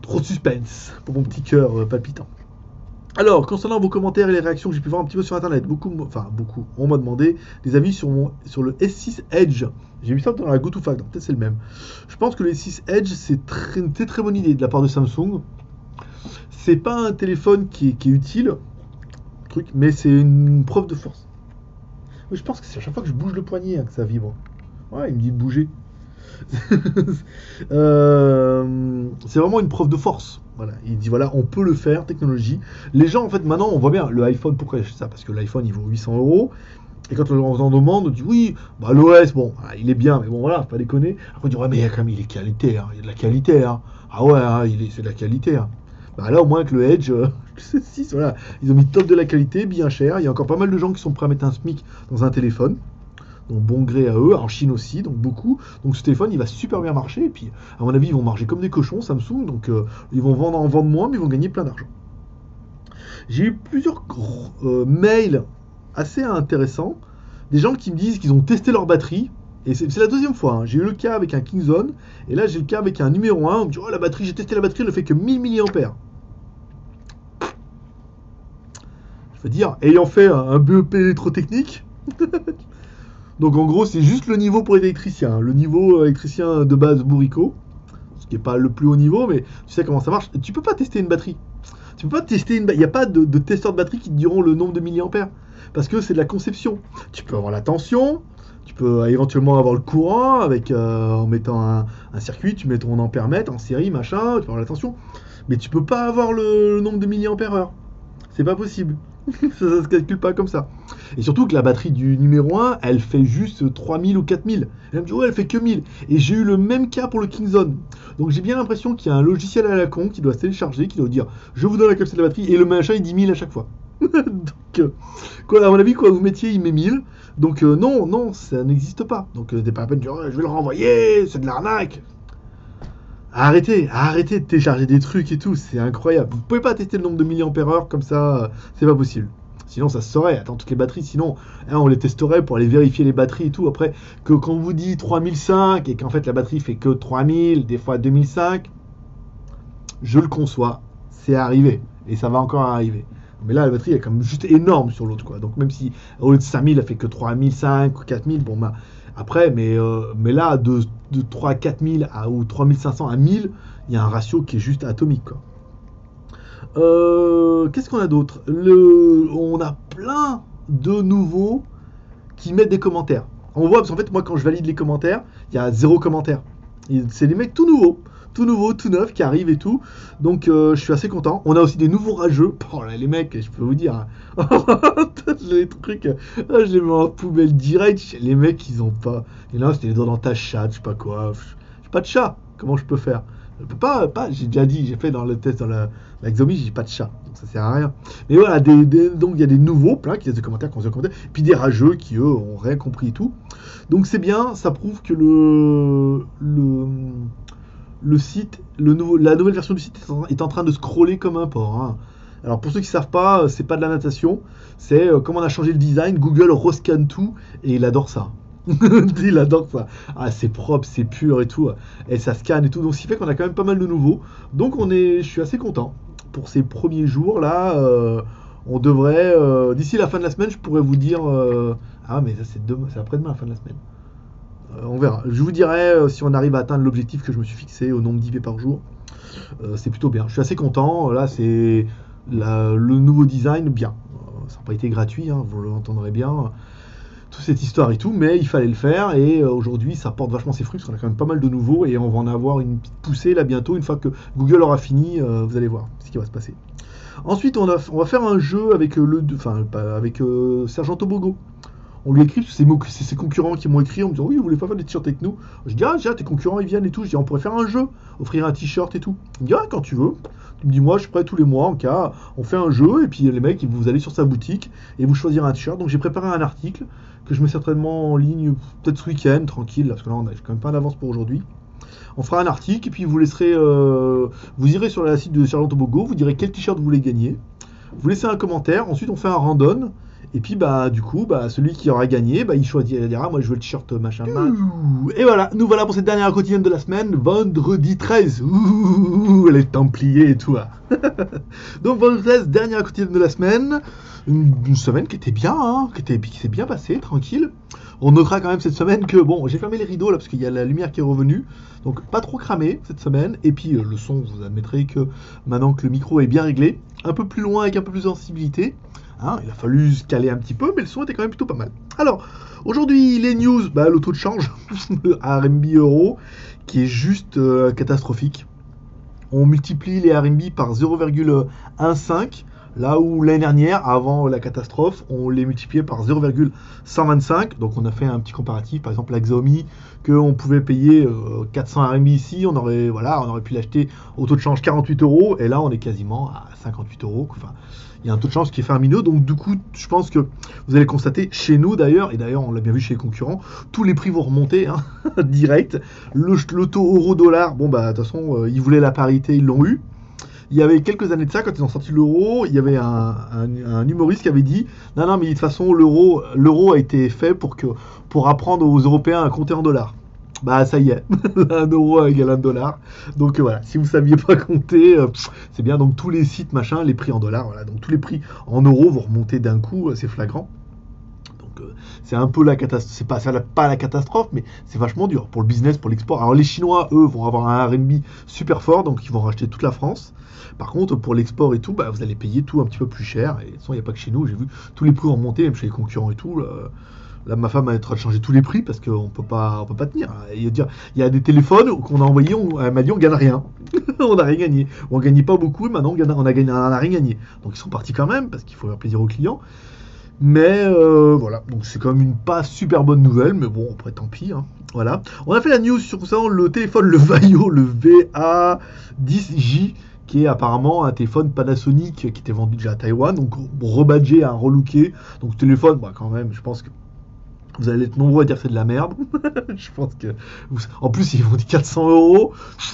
trop de suspense pour mon petit cœur palpitant. Alors, concernant vos commentaires et les réactions que j'ai pu voir un petit peu sur internet, beaucoup, on m'a demandé des avis sur le S6 Edge. J'ai vu ça dans la GoToFact, peut-être c'est le même. Je pense que le S6 Edge, c'est une très bonne idée de la part de Samsung. C'est pas un téléphone qui est utile, mais c'est une preuve de force. Mais je pense que c'est à chaque fois que je bouge le poignet que ça vibre. Ouais, il me dit de bouger. C'est vraiment une preuve de force. Voilà, il dit voilà, on peut le faire, technologie. Les gens, en fait, maintenant, on voit bien le iPhone. Pourquoi il achète ça? Parce que l'iPhone, il vaut 800 €. Et quand on en demande, on dit oui, bah, l'OS, bon, voilà, il est bien, mais bon, voilà, faut pas déconner. Après, on dit ouais, mais il y a quand même, il est qualité, hein, il y a de la qualité. Hein. Ah ouais, hein, c'est de la qualité. Hein. Bah, là, au moins, que le Edge, voilà, ils ont mis top de la qualité, bien cher. Il y a encore pas mal de gens qui sont prêts à mettre un SMIC dans un téléphone. Donc bon gré à eux, en Chine aussi, donc beaucoup. Donc ce téléphone, il va super bien marcher. Et puis, à mon avis, ils vont marcher comme des cochons, Samsung. Donc ils vont en vendre moins, mais ils vont gagner plein d'argent. J'ai eu plusieurs mails assez intéressants. Des gens qui me disent qu'ils ont testé leur batterie. Et c'est la deuxième fois. Hein. J'ai eu le cas avec un Kingzone. Et là, j'ai eu le cas avec un numéro 1. On me dit, oh, la batterie, j'ai testé la batterie, elle ne fait que 1000 mAh. Je veux dire, ayant fait un BEP électrotechnique... Donc en gros, c'est juste le niveau pour les électriciens, hein. Le niveau électricien de base bourricot, ce qui n'est pas le plus haut niveau, mais tu sais comment ça marche. Tu peux pas tester une batterie. Tu peux pas tester une batterie. Il n'y a pas de testeurs de batterie qui te diront le nombre de milliampères, parce que c'est de la conception. Tu peux avoir la tension, tu peux éventuellement avoir le courant avec en mettant un circuit, tu mets ton ampère-mètre en série, machin, tu peux avoir la tension, mais tu peux pas avoir le nombre de milliampères heure. C'est pas possible. Ça se calcule pas comme ça. Et surtout que la batterie du numéro 1, elle fait juste 3000 ou 4000. Elle me dit, ouais, elle fait que 1000. Et j'ai eu le même cas pour le Kingzone. Donc j'ai bien l'impression qu'il y a un logiciel à la con qui doit se télécharger, qui doit dire, je vous donne la capacité de la batterie, et le machin, il dit 1000 à chaque fois. Donc, quoi, à mon avis, quoi, vous mettiez, il met 1000. Donc non, ça n'existe pas. Donc t'es pas à peine de dire, oh, je vais le renvoyer, c'est de l'arnaque. Arrêtez de télécharger des trucs et tout, c'est incroyable. Vous pouvez pas tester le nombre de milliampères heure comme ça, c'est pas possible. Sinon ça se saurait, attends, toutes les batteries, sinon hein, on les testerait pour aller vérifier les batteries et tout. Après, que quand on vous dit 3005 et qu'en fait la batterie fait que 3000, des fois 2005, je le conçois, c'est arrivé. Et ça va encore arriver. Mais là, la batterie est quand même juste énorme sur l'autre, quoi. Donc même si au lieu de 5000, elle fait que 3005 ou 4000, bon bah... Après, mais là, de 3 à 4000 ou 3500 à 1000, il y a un ratio qui est juste atomique, quoi. Qu'est-ce qu'on a d'autre? On a plein de nouveaux qui mettent des commentaires. On voit, parce qu'en fait, moi, quand je valide les commentaires, il y a 0 commentaire. C'est des mecs tout nouveaux, tout neufs qui arrivent et tout. Donc, je suis assez content. On a aussi des nouveaux rageux. Oh là, les mecs, je peux vous dire. Hein. Les trucs, je les mets en poubelle direct. Les mecs, ils ont pas. Et là, c'était les doigts dans ta chatte, je sais pas quoi. J'ai pas de chat. Comment je peux faire? J'ai déjà dit, j'ai fait dans le test dans la Xiaomi, j'ai pas de chat, donc ça sert à rien. Mais voilà, donc il y a des nouveaux plein qui laissent des commentaires, puis des rageux qui eux ont rien compris et tout. Donc c'est bien, ça prouve que le site, la nouvelle version du site est en train de scroller comme un porc. Hein. Alors pour ceux qui ne savent pas, c'est pas de la natation, c'est comme on a changé le design, Google rescanne tout et il adore ça. Il adore ça. Ah, c'est propre, c'est pur et tout. Et ça scanne et tout. Donc, ce qui fait qu'on a quand même pas mal de nouveaux. Donc, je suis assez content. Pour ces premiers jours, là, on devrait... d'ici la fin de la semaine, je pourrais vous dire... Ah, mais ça, c'est après-demain, la fin de la semaine. On verra. Je vous dirai si on arrive à atteindre l'objectif que je me suis fixé au nombre d'IP par jour. C'est plutôt bien. Je suis assez content. Là, c'est le nouveau design, bien. Ça n'a pas été gratuit, hein, vous l'entendrez bien. Toute cette histoire et tout, mais il fallait le faire et aujourd'hui ça porte vachement ses fruits parce qu'on a quand même pas mal de nouveaux et on va en avoir une petite poussée là bientôt, une fois que Google aura fini, vous allez voir ce qui va se passer. Ensuite on va faire un jeu avec Sergent Tobogo. On lui écrit, c'est ses concurrents qui m'ont écrit en me disant oui vous voulez pas faire des t-shirts avec nous. Je dis ah déjà tes concurrents ils viennent et tout, je dis on pourrait faire un jeu, offrir un t-shirt et tout. Il me dit ah quand tu veux, tu me dis moi je suis prêt tous les mois en cas, on fait un jeu et puis les mecs vous allez sur sa boutique et vous choisirez un t-shirt. Donc j'ai préparé un article que je mets certainement en ligne peut-être ce week-end tranquille parce que là on a quand même pas d'avance pour aujourd'hui. On fera un article et puis vous laisserez, vous irez sur le site de Sergent Tobogo, vous direz quel t-shirt vous voulez gagner, vous laissez un commentaire, ensuite on fait un random. Et puis bah du coup bah celui qui aura gagné bah il choisit, il dira moi je veux le t-shirt machin. Et voilà, nous voilà pour cette dernière quotidienne de la semaine, vendredi 13. Les Templiers et tout. Hein. Donc vendredi 13, dernière quotidienne de la semaine, une semaine qui était bien, hein, qui s'est bien passée, tranquille. On notera quand même cette semaine que bon, j'ai fermé les rideaux là parce qu'il y a la lumière qui est revenue, donc pas trop cramé cette semaine. Et puis le son, vous admettrez que maintenant que le micro est bien réglé, un peu plus loin avec un peu plus de sensibilité. Hein, il a fallu se caler un petit peu, mais le son était quand même plutôt pas mal. Alors, aujourd'hui, les news, bah, le taux de change, RMB euro, qui est juste catastrophique. On multiplie les RMB par 0,15, là où l'année dernière, avant la catastrophe, on les multipliait par 0,125. Donc on a fait un petit comparatif, par exemple la Xiaomi, qu'on pouvait payer 400 RMB ici, on aurait pu l'acheter au taux de change 48 €, et là on est quasiment à 58 €. Enfin, il y a un taux de change qui est farmineux, donc du coup, je pense que vous allez constater chez nous d'ailleurs, et d'ailleurs on l'a bien vu chez les concurrents, tous les prix vont remonter hein, direct. Le taux euro-dollar, bon bah de toute façon, ils voulaient la parité, ils l'ont eu. Il y avait quelques années de ça, quand ils ont sorti l'euro, il y avait un humoriste qui avait dit « Non, non, mais de toute façon, l'euro a été fait pour apprendre aux Européens à compter en dollars. » Bah ça y est, 1 € égale 1 $. Donc voilà, si vous ne saviez pas compter, c'est bien. Donc tous les sites, machin, les prix en dollars, voilà. Donc tous les prix en euros vont remonter d'un coup, c'est flagrant. C'est un peu la catastrophe, c'est pas la catastrophe, mais c'est vachement dur pour le business, pour l'export. Alors les Chinois, eux, vont avoir un RMB super fort, donc ils vont racheter toute la France. Par contre, pour l'export et tout, bah, vous allez payer tout un petit peu plus cher. Et de toute façon, il n'y a pas que chez nous, j'ai vu tous les prix ont remonté, même chez les concurrents et tout. Là, ma femme a été en train de changer tous les prix parce qu'on peut pas tenir. Il y a des téléphones qu'on a envoyés, elle m'a dit on gagne rien. On n'a rien gagné. On ne gagnait pas beaucoup, et maintenant on a rien gagné. Donc ils sont partis quand même parce qu'il faut faire plaisir aux clients. Mais voilà, donc c'est quand même une pas super bonne nouvelle, mais bon, après tant pis, hein. Voilà. On a fait la news sur le téléphone, le Vaio, le VA10J, qui est apparemment un téléphone Panasonic qui était vendu déjà à Taïwan, donc rebadgé, hein, relooké. Donc téléphone, bah quand même, je pense que vous allez être nombreux à dire que c'est de la merde. Je pense que... En plus, ils vendent 400 €.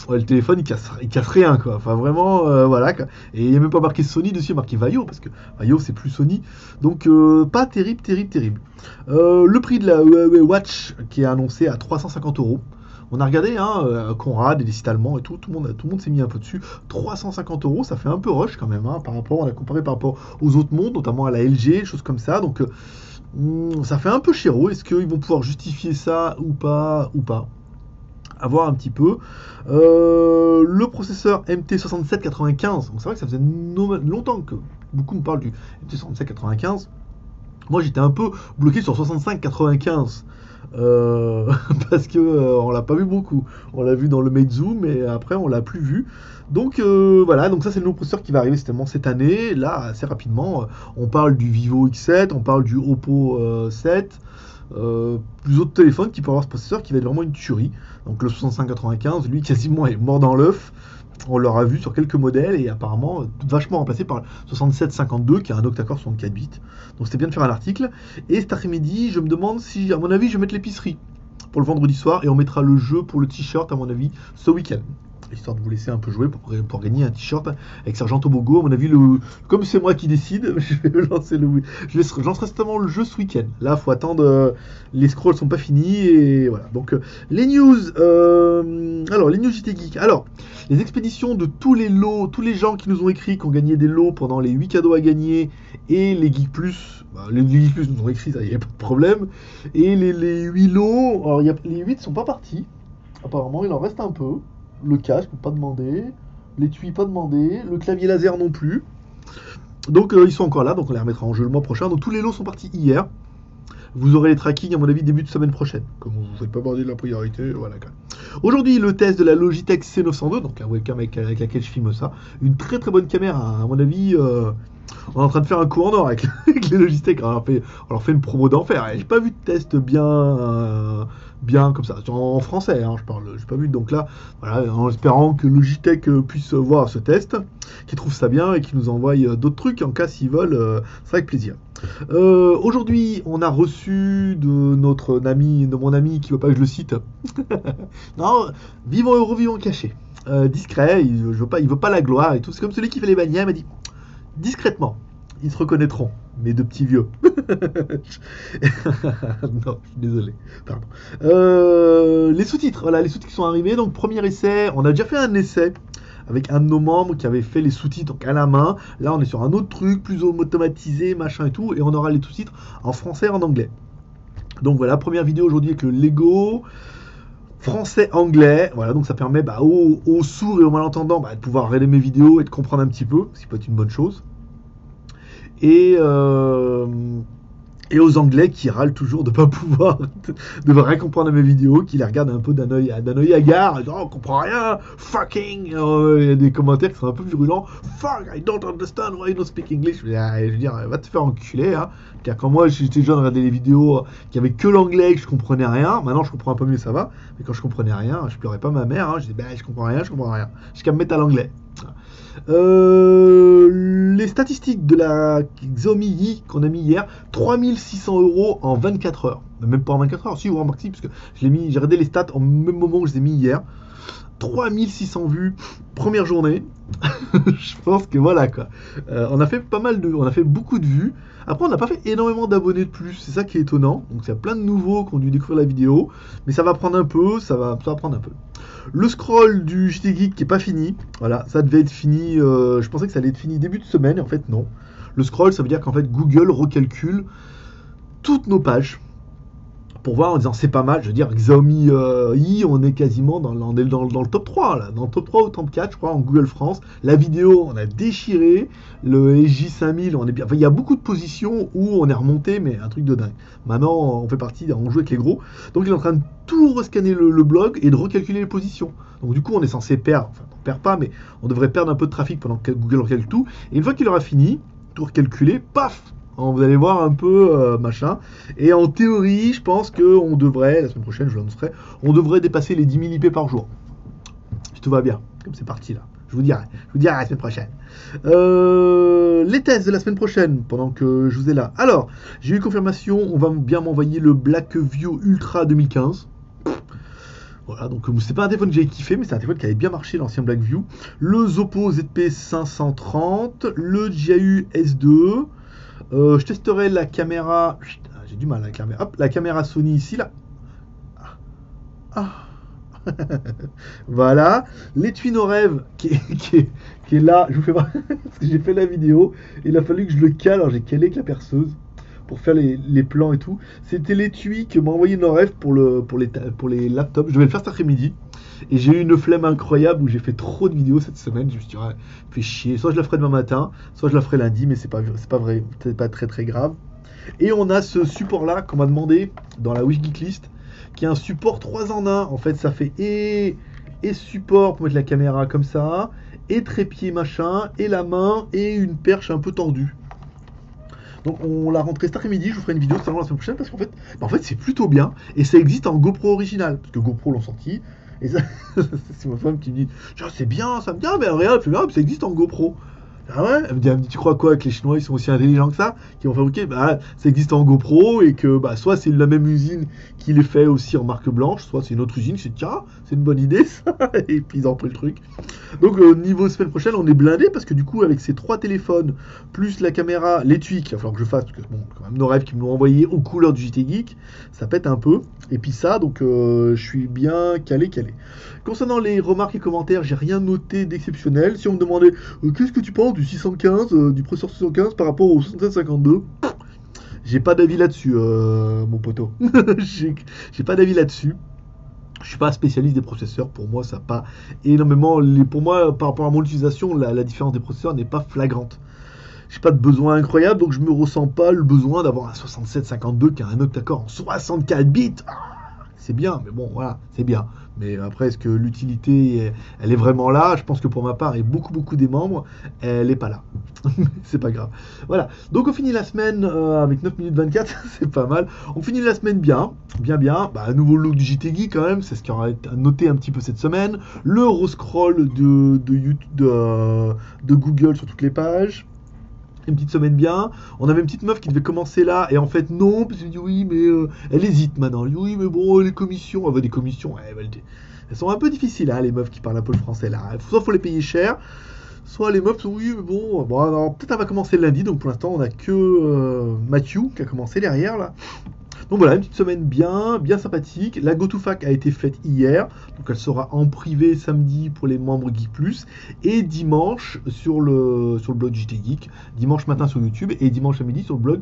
Ouais, le téléphone, il casse rien, quoi. Enfin, vraiment, voilà. Quoi. Et il n'y a même pas marqué Sony dessus, il y a marqué Vaio, parce que Vaio, c'est plus Sony. Donc, pas terrible, terrible, terrible. Le prix de la Huawei Watch, qui est annoncé à 350 €. On a regardé, hein, Conrad et les sites allemands et tout, tout le monde s'est mis un peu dessus. 350 €, ça fait un peu rush, quand même, hein, on a comparé par rapport aux autres mondes, notamment à la LG, choses comme ça, donc... ça fait un peu chéro. Est-ce qu'ils vont pouvoir justifier ça ou pas? À voir un petit peu. Le processeur MT6795. Donc c'est vrai que ça faisait longtemps que beaucoup me parlent du MT6795. Moi j'étais un peu bloqué sur 6595. Parce que on l'a pas vu beaucoup. On l'a vu dans le Meizu, mais après on l'a plus vu. Donc voilà, donc ça c'est le nouveau processeur qui va arriver certainement cette année. Là assez rapidement, on parle du Vivo X7, on parle du Oppo 7. plus d'autres téléphones qui peuvent avoir ce processeur qui va être vraiment une tuerie. Donc le 6595, lui, quasiment est mort dans l'œuf. On l'aura vu sur quelques modèles et apparemment vachement remplacé par le 6752 qui a un octa-core 64 bits. Donc c'était bien de faire un article. Et cet après-midi, je me demande si, à mon avis, je vais mettre l'épicerie pour le vendredi soir et on mettra le jeu pour le t-shirt, à mon avis, ce week-end. Histoire de vous laisser un peu jouer pour gagner un t-shirt avec Sergent Tobogo. À mon avis, comme c'est moi qui décide, je lancerai certainement le jeu ce week-end. Là, faut attendre. Les scrolls sont pas finis et voilà. Donc les news. Alors les news JT Geek. Alors les expéditions de tous les lots, tous les gens qui nous ont écrit, qui ont gagné des lots pendant les 8 cadeaux à gagner et les Geek Plus. Les Geek Plus nous ont écrit, ça, il n'y avait pas de problème. Et les 8 lots. Alors les 8 sont pas partis. Apparemment, il en reste un peu. Le casque, pas demandé. L'étui, pas demandé. Le clavier laser non plus. Donc ils sont encore là, donc on les remettra en jeu le mois prochain. Donc tous les lots sont partis hier. Vous aurez les tracking à mon avis début de semaine prochaine. Comme vous ne faites pas border de la priorité, voilà. Aujourd'hui, le test de la Logitech C902, donc un webcam avec laquelle je filme ça. Une très très bonne caméra, à mon avis. On est en train de faire un coup en or avec les Logitech. On leur fait une promo d'enfer. J'ai pas vu de test bien comme ça, en français, hein, je parle. J'ai pas vu. Donc là, voilà, en espérant que Logitech puisse voir ce test, qu'ils trouvent ça bien et qu'ils nous envoient d'autres trucs en cas s'ils veulent. C'est avec plaisir. Aujourd'hui, on a reçu de mon ami qui veut pas que je le cite. Non, vivons euro, vivons caché, discret. Il veut pas la gloire et tout. C'est comme celui qui fait les bagnages. Il m'a dit. Discrètement, ils se reconnaîtront, mais de petits vieux. Non, je suis désolé. Pardon. Les sous-titres, voilà, les sous-titres qui sont arrivés. Donc, premier essai, on a déjà fait un essai avec un de nos membres qui avait fait les sous-titres donc à la main. Là, on est sur un autre truc, plus automatisé, machin et tout. Et on aura les sous-titres en français et en anglais. Donc, voilà, première vidéo aujourd'hui avec le Lego. Français-anglais, voilà, donc ça permet aux sourds et aux malentendants de pouvoir regarder mes vidéos et de comprendre un petit peu, ce qui peut être une bonne chose. Et aux anglais qui râlent toujours de ne pas pouvoir, de rien comprendre à mes vidéos, qui les regardent un peu d'un œil hagard, oh, on comprend rien, fucking, il y a des commentaires qui sont un peu virulents, fuck, I don't understand why you don't speak English, je veux dire, va te faire enculer, hein. Car quand moi j'étais jeune, regardais les vidéos qui avaient que l'anglais et que je comprenais rien, maintenant je comprends un peu mieux, ça va, mais quand je comprenais rien, je pleurais pas ma mère, hein. Je dis, je comprends rien, jusqu'à me mettre à l'anglais. Les statistiques de la Xiaomi qu'on a mis hier, 3600 € en 24 heures. Même pas en 24 heures, si vous remarquez, parce que j'ai regardé les stats au même moment que je les ai mis hier. 3600 vues, première journée. Je pense que voilà quoi. On a fait beaucoup de vues. Après, on n'a pas fait énormément d'abonnés de plus. C'est ça qui est étonnant. Donc, il y a plein de nouveaux qui ont dû découvrir la vidéo, mais ça va prendre un peu. Ça va prendre un peu. Le scroll du JT Geek qui est pas fini. Voilà, ça devait être fini. Je pensais que ça allait être fini début de semaine, et en fait non. Le scroll, ça veut dire qu'en fait Google recalcule toutes nos pages. Pour voir en disant c'est pas mal, je veux dire Xiaomi on est quasiment dans le top 3 là, dans le top 3 ou top 4 je crois en Google France, la vidéo on a déchiré, le EJ5000 on est bien, enfin il y a beaucoup de positions où on est remonté mais un truc de dingue, maintenant on fait partie, on joue avec les gros, donc il est en train de tout rescanner le blog et de recalculer les positions, donc du coup on est censé perdre, enfin on perd pas mais on devrait perdre un peu de trafic pendant que Google recalcule tout, et une fois qu'il aura fini, tout recalculé, paf! Vous allez voir un peu machin. Et en théorie, je pense qu'on devrait, la semaine prochaine, je l'annoncerai, on devrait dépasser les 10 000 IP par jour. Si tout va bien, comme c'est parti là. Je vous dirai la semaine prochaine. Les tests de la semaine prochaine, pendant que je vous ai là. Alors, j'ai eu confirmation, on va bien m'envoyer le Blackview Ultra 2015. Voilà, donc c'est pas un téléphone que j'ai kiffé, mais c'est un téléphone qui avait bien marché, l'ancien Blackview. Le Zoppo ZP530, le Jiayu S2. Je testerai la caméra. Chut, j'ai du mal à la caméra. Hop, la caméra Sony ici là. Ah. Voilà. L'étui nos rêves qui est là. Je vous fais voir parce que j'ai fait la vidéo. Il a fallu que je le cale. Alors j'ai calé avec la perceuse pour faire les plans et tout. C'était l'étui que m'a envoyé nos rêves pour les laptops. Je devais le faire cet après-midi. Et j'ai eu une flemme incroyable où j'ai fait trop de vidéos cette semaine. Je me suis dit, fais chier. Soit je la ferai demain matin, soit je la ferai lundi, mais c'est pas vrai, c'est pas très très grave. Et on a ce support là qu'on m'a demandé dans la Wish Geek List, qui est un support 3 en 1. En fait, ça fait et support pour mettre la caméra comme ça, et trépied machin, et la main, et une perche un peu tendue. Donc on la rentrée cet après-midi, je vous ferai une vidéo seulement la semaine prochaine parce qu'en fait, c'est plutôt bien et ça existe en GoPro original parce que GoPro l'ont sorti et ça c'est ma femme qui me dit c'est bien, ça me dit ah mais regarde, ça existe en GoPro. Ah ouais, elle me dit tu crois quoi que les Chinois ils sont aussi intelligents que ça, qui ont fabriqué ça existe en GoPro et que soit c'est la même usine qui les fait aussi en marque blanche, soit c'est une autre usine, c'est tiens c'est une bonne idée ça et puis ils ont pris le truc. Donc au niveau semaine prochaine on est blindé parce que du coup avec ces trois téléphones plus la caméra, l'étui qu'il va falloir que je fasse parce que bon quand même nos rêves qui me l'ont envoyé aux couleurs du JT Geek, ça pète un peu et puis ça donc je suis bien calé. Concernant les remarques et commentaires j'ai rien noté d'exceptionnel. Si on me demandait qu'est-ce que tu penses du 615, du processeur 615 par rapport au 6752, j'ai pas d'avis là-dessus, mon poteau. J'ai pas d'avis là-dessus. Je suis pas spécialiste des processeurs. Pour moi, ça n'a pas énormément. Pour moi, par rapport à mon utilisation, la différence des processeurs n'est pas flagrante. J'ai pas de besoin incroyable, donc je me ressens pas le besoin d'avoir un 6752 qui a un octa-core en 64 bits. C'est bien, mais bon, voilà, c'est bien. Mais après, est-ce que l'utilité, elle est vraiment là? Je pense que pour ma part, et beaucoup des membres, elle n'est pas là. C'est pas grave. Voilà. Donc, on finit la semaine avec 9 minutes 24. C'est pas mal. On finit la semaine bien. Un nouveau look du JT Geek quand même. C'est ce qui aura été noté un petit peu cette semaine. Le rescroll de Google sur toutes les pages. Une petite semaine bien. On avait une petite meuf qui devait commencer là et en fait non, parce qu'elle dit oui mais elle hésite maintenant. Elle dit oui mais bon les commissions, elle veut des commissions, elles sont un peu difficiles hein, les meufs qui parlent un peu le français là. Soit faut les payer cher, soit les meufs sont oui mais bon peut-être elle va commencer le lundi donc pour l'instant on a que Mathieu qui a commencé derrière là. Donc voilà, une petite semaine bien sympathique. La GoToFac a été faite hier, donc elle sera en privé samedi pour les membres Geek Plus et dimanche sur le blog du JT Geek, dimanche matin sur YouTube et dimanche à midi sur le blog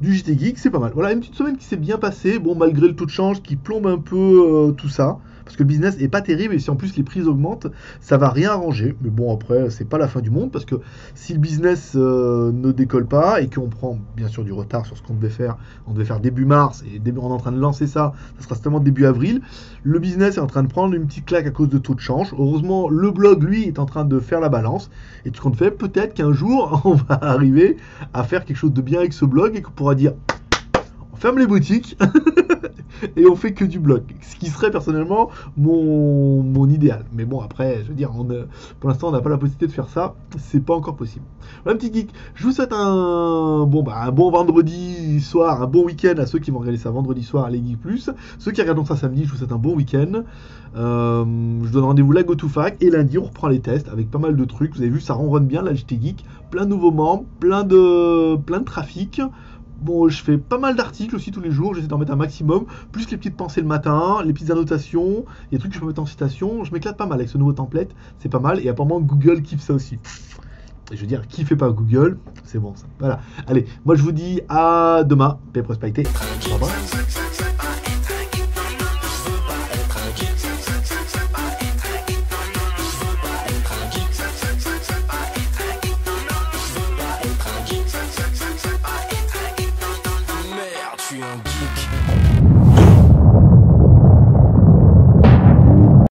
du JT Geek. C'est pas mal. Voilà, une petite semaine qui s'est bien passée, bon malgré le taux de change qui plombe un peu tout ça. Parce que le business est pas terrible et si en plus les prix augmentent, ça va rien arranger. Mais bon, après, c'est pas la fin du monde parce que si le business ne décolle pas et qu'on prend bien sûr du retard sur ce qu'on devait faire, on devait faire début mars et on est en train de lancer ça, ça sera certainement début avril. Le business est en train de prendre une petite claque à cause de taux de change. Heureusement, le blog lui est en train de faire la balance et tout ce qu'on fait, peut-être qu'un jour on va arriver à faire quelque chose de bien avec ce blog et qu'on pourra dire. Ferme les boutiques et on fait que du blog, ce qui serait personnellement mon idéal. Mais bon, après, je veux dire, pour l'instant, on n'a pas la possibilité de faire ça, c'est pas encore possible. Voilà, petit geek, je vous souhaite un bon vendredi soir, un bon week-end à ceux qui vont regarder ça vendredi soir, les Geek Plus. Ceux qui regardent ça samedi, je vous souhaite un bon week-end. Je donne rendez-vous là, GoToFac, et lundi, on reprend les tests avec pas mal de trucs. Vous avez vu, ça ronronne bien, la JT Geek, plein de nouveaux membres, plein de trafic. Bon, je fais pas mal d'articles aussi tous les jours, j'essaie d'en mettre un maximum, plus les petites pensées le matin, les petites annotations, les trucs que je peux mettre en citation, je m'éclate pas mal avec ce nouveau template, c'est pas mal, et apparemment Google kiffe ça aussi. Je veux dire, kiffez pas Google, c'est bon ça. Voilà, allez, moi je vous dis à demain, paix et prospérité. Au revoir.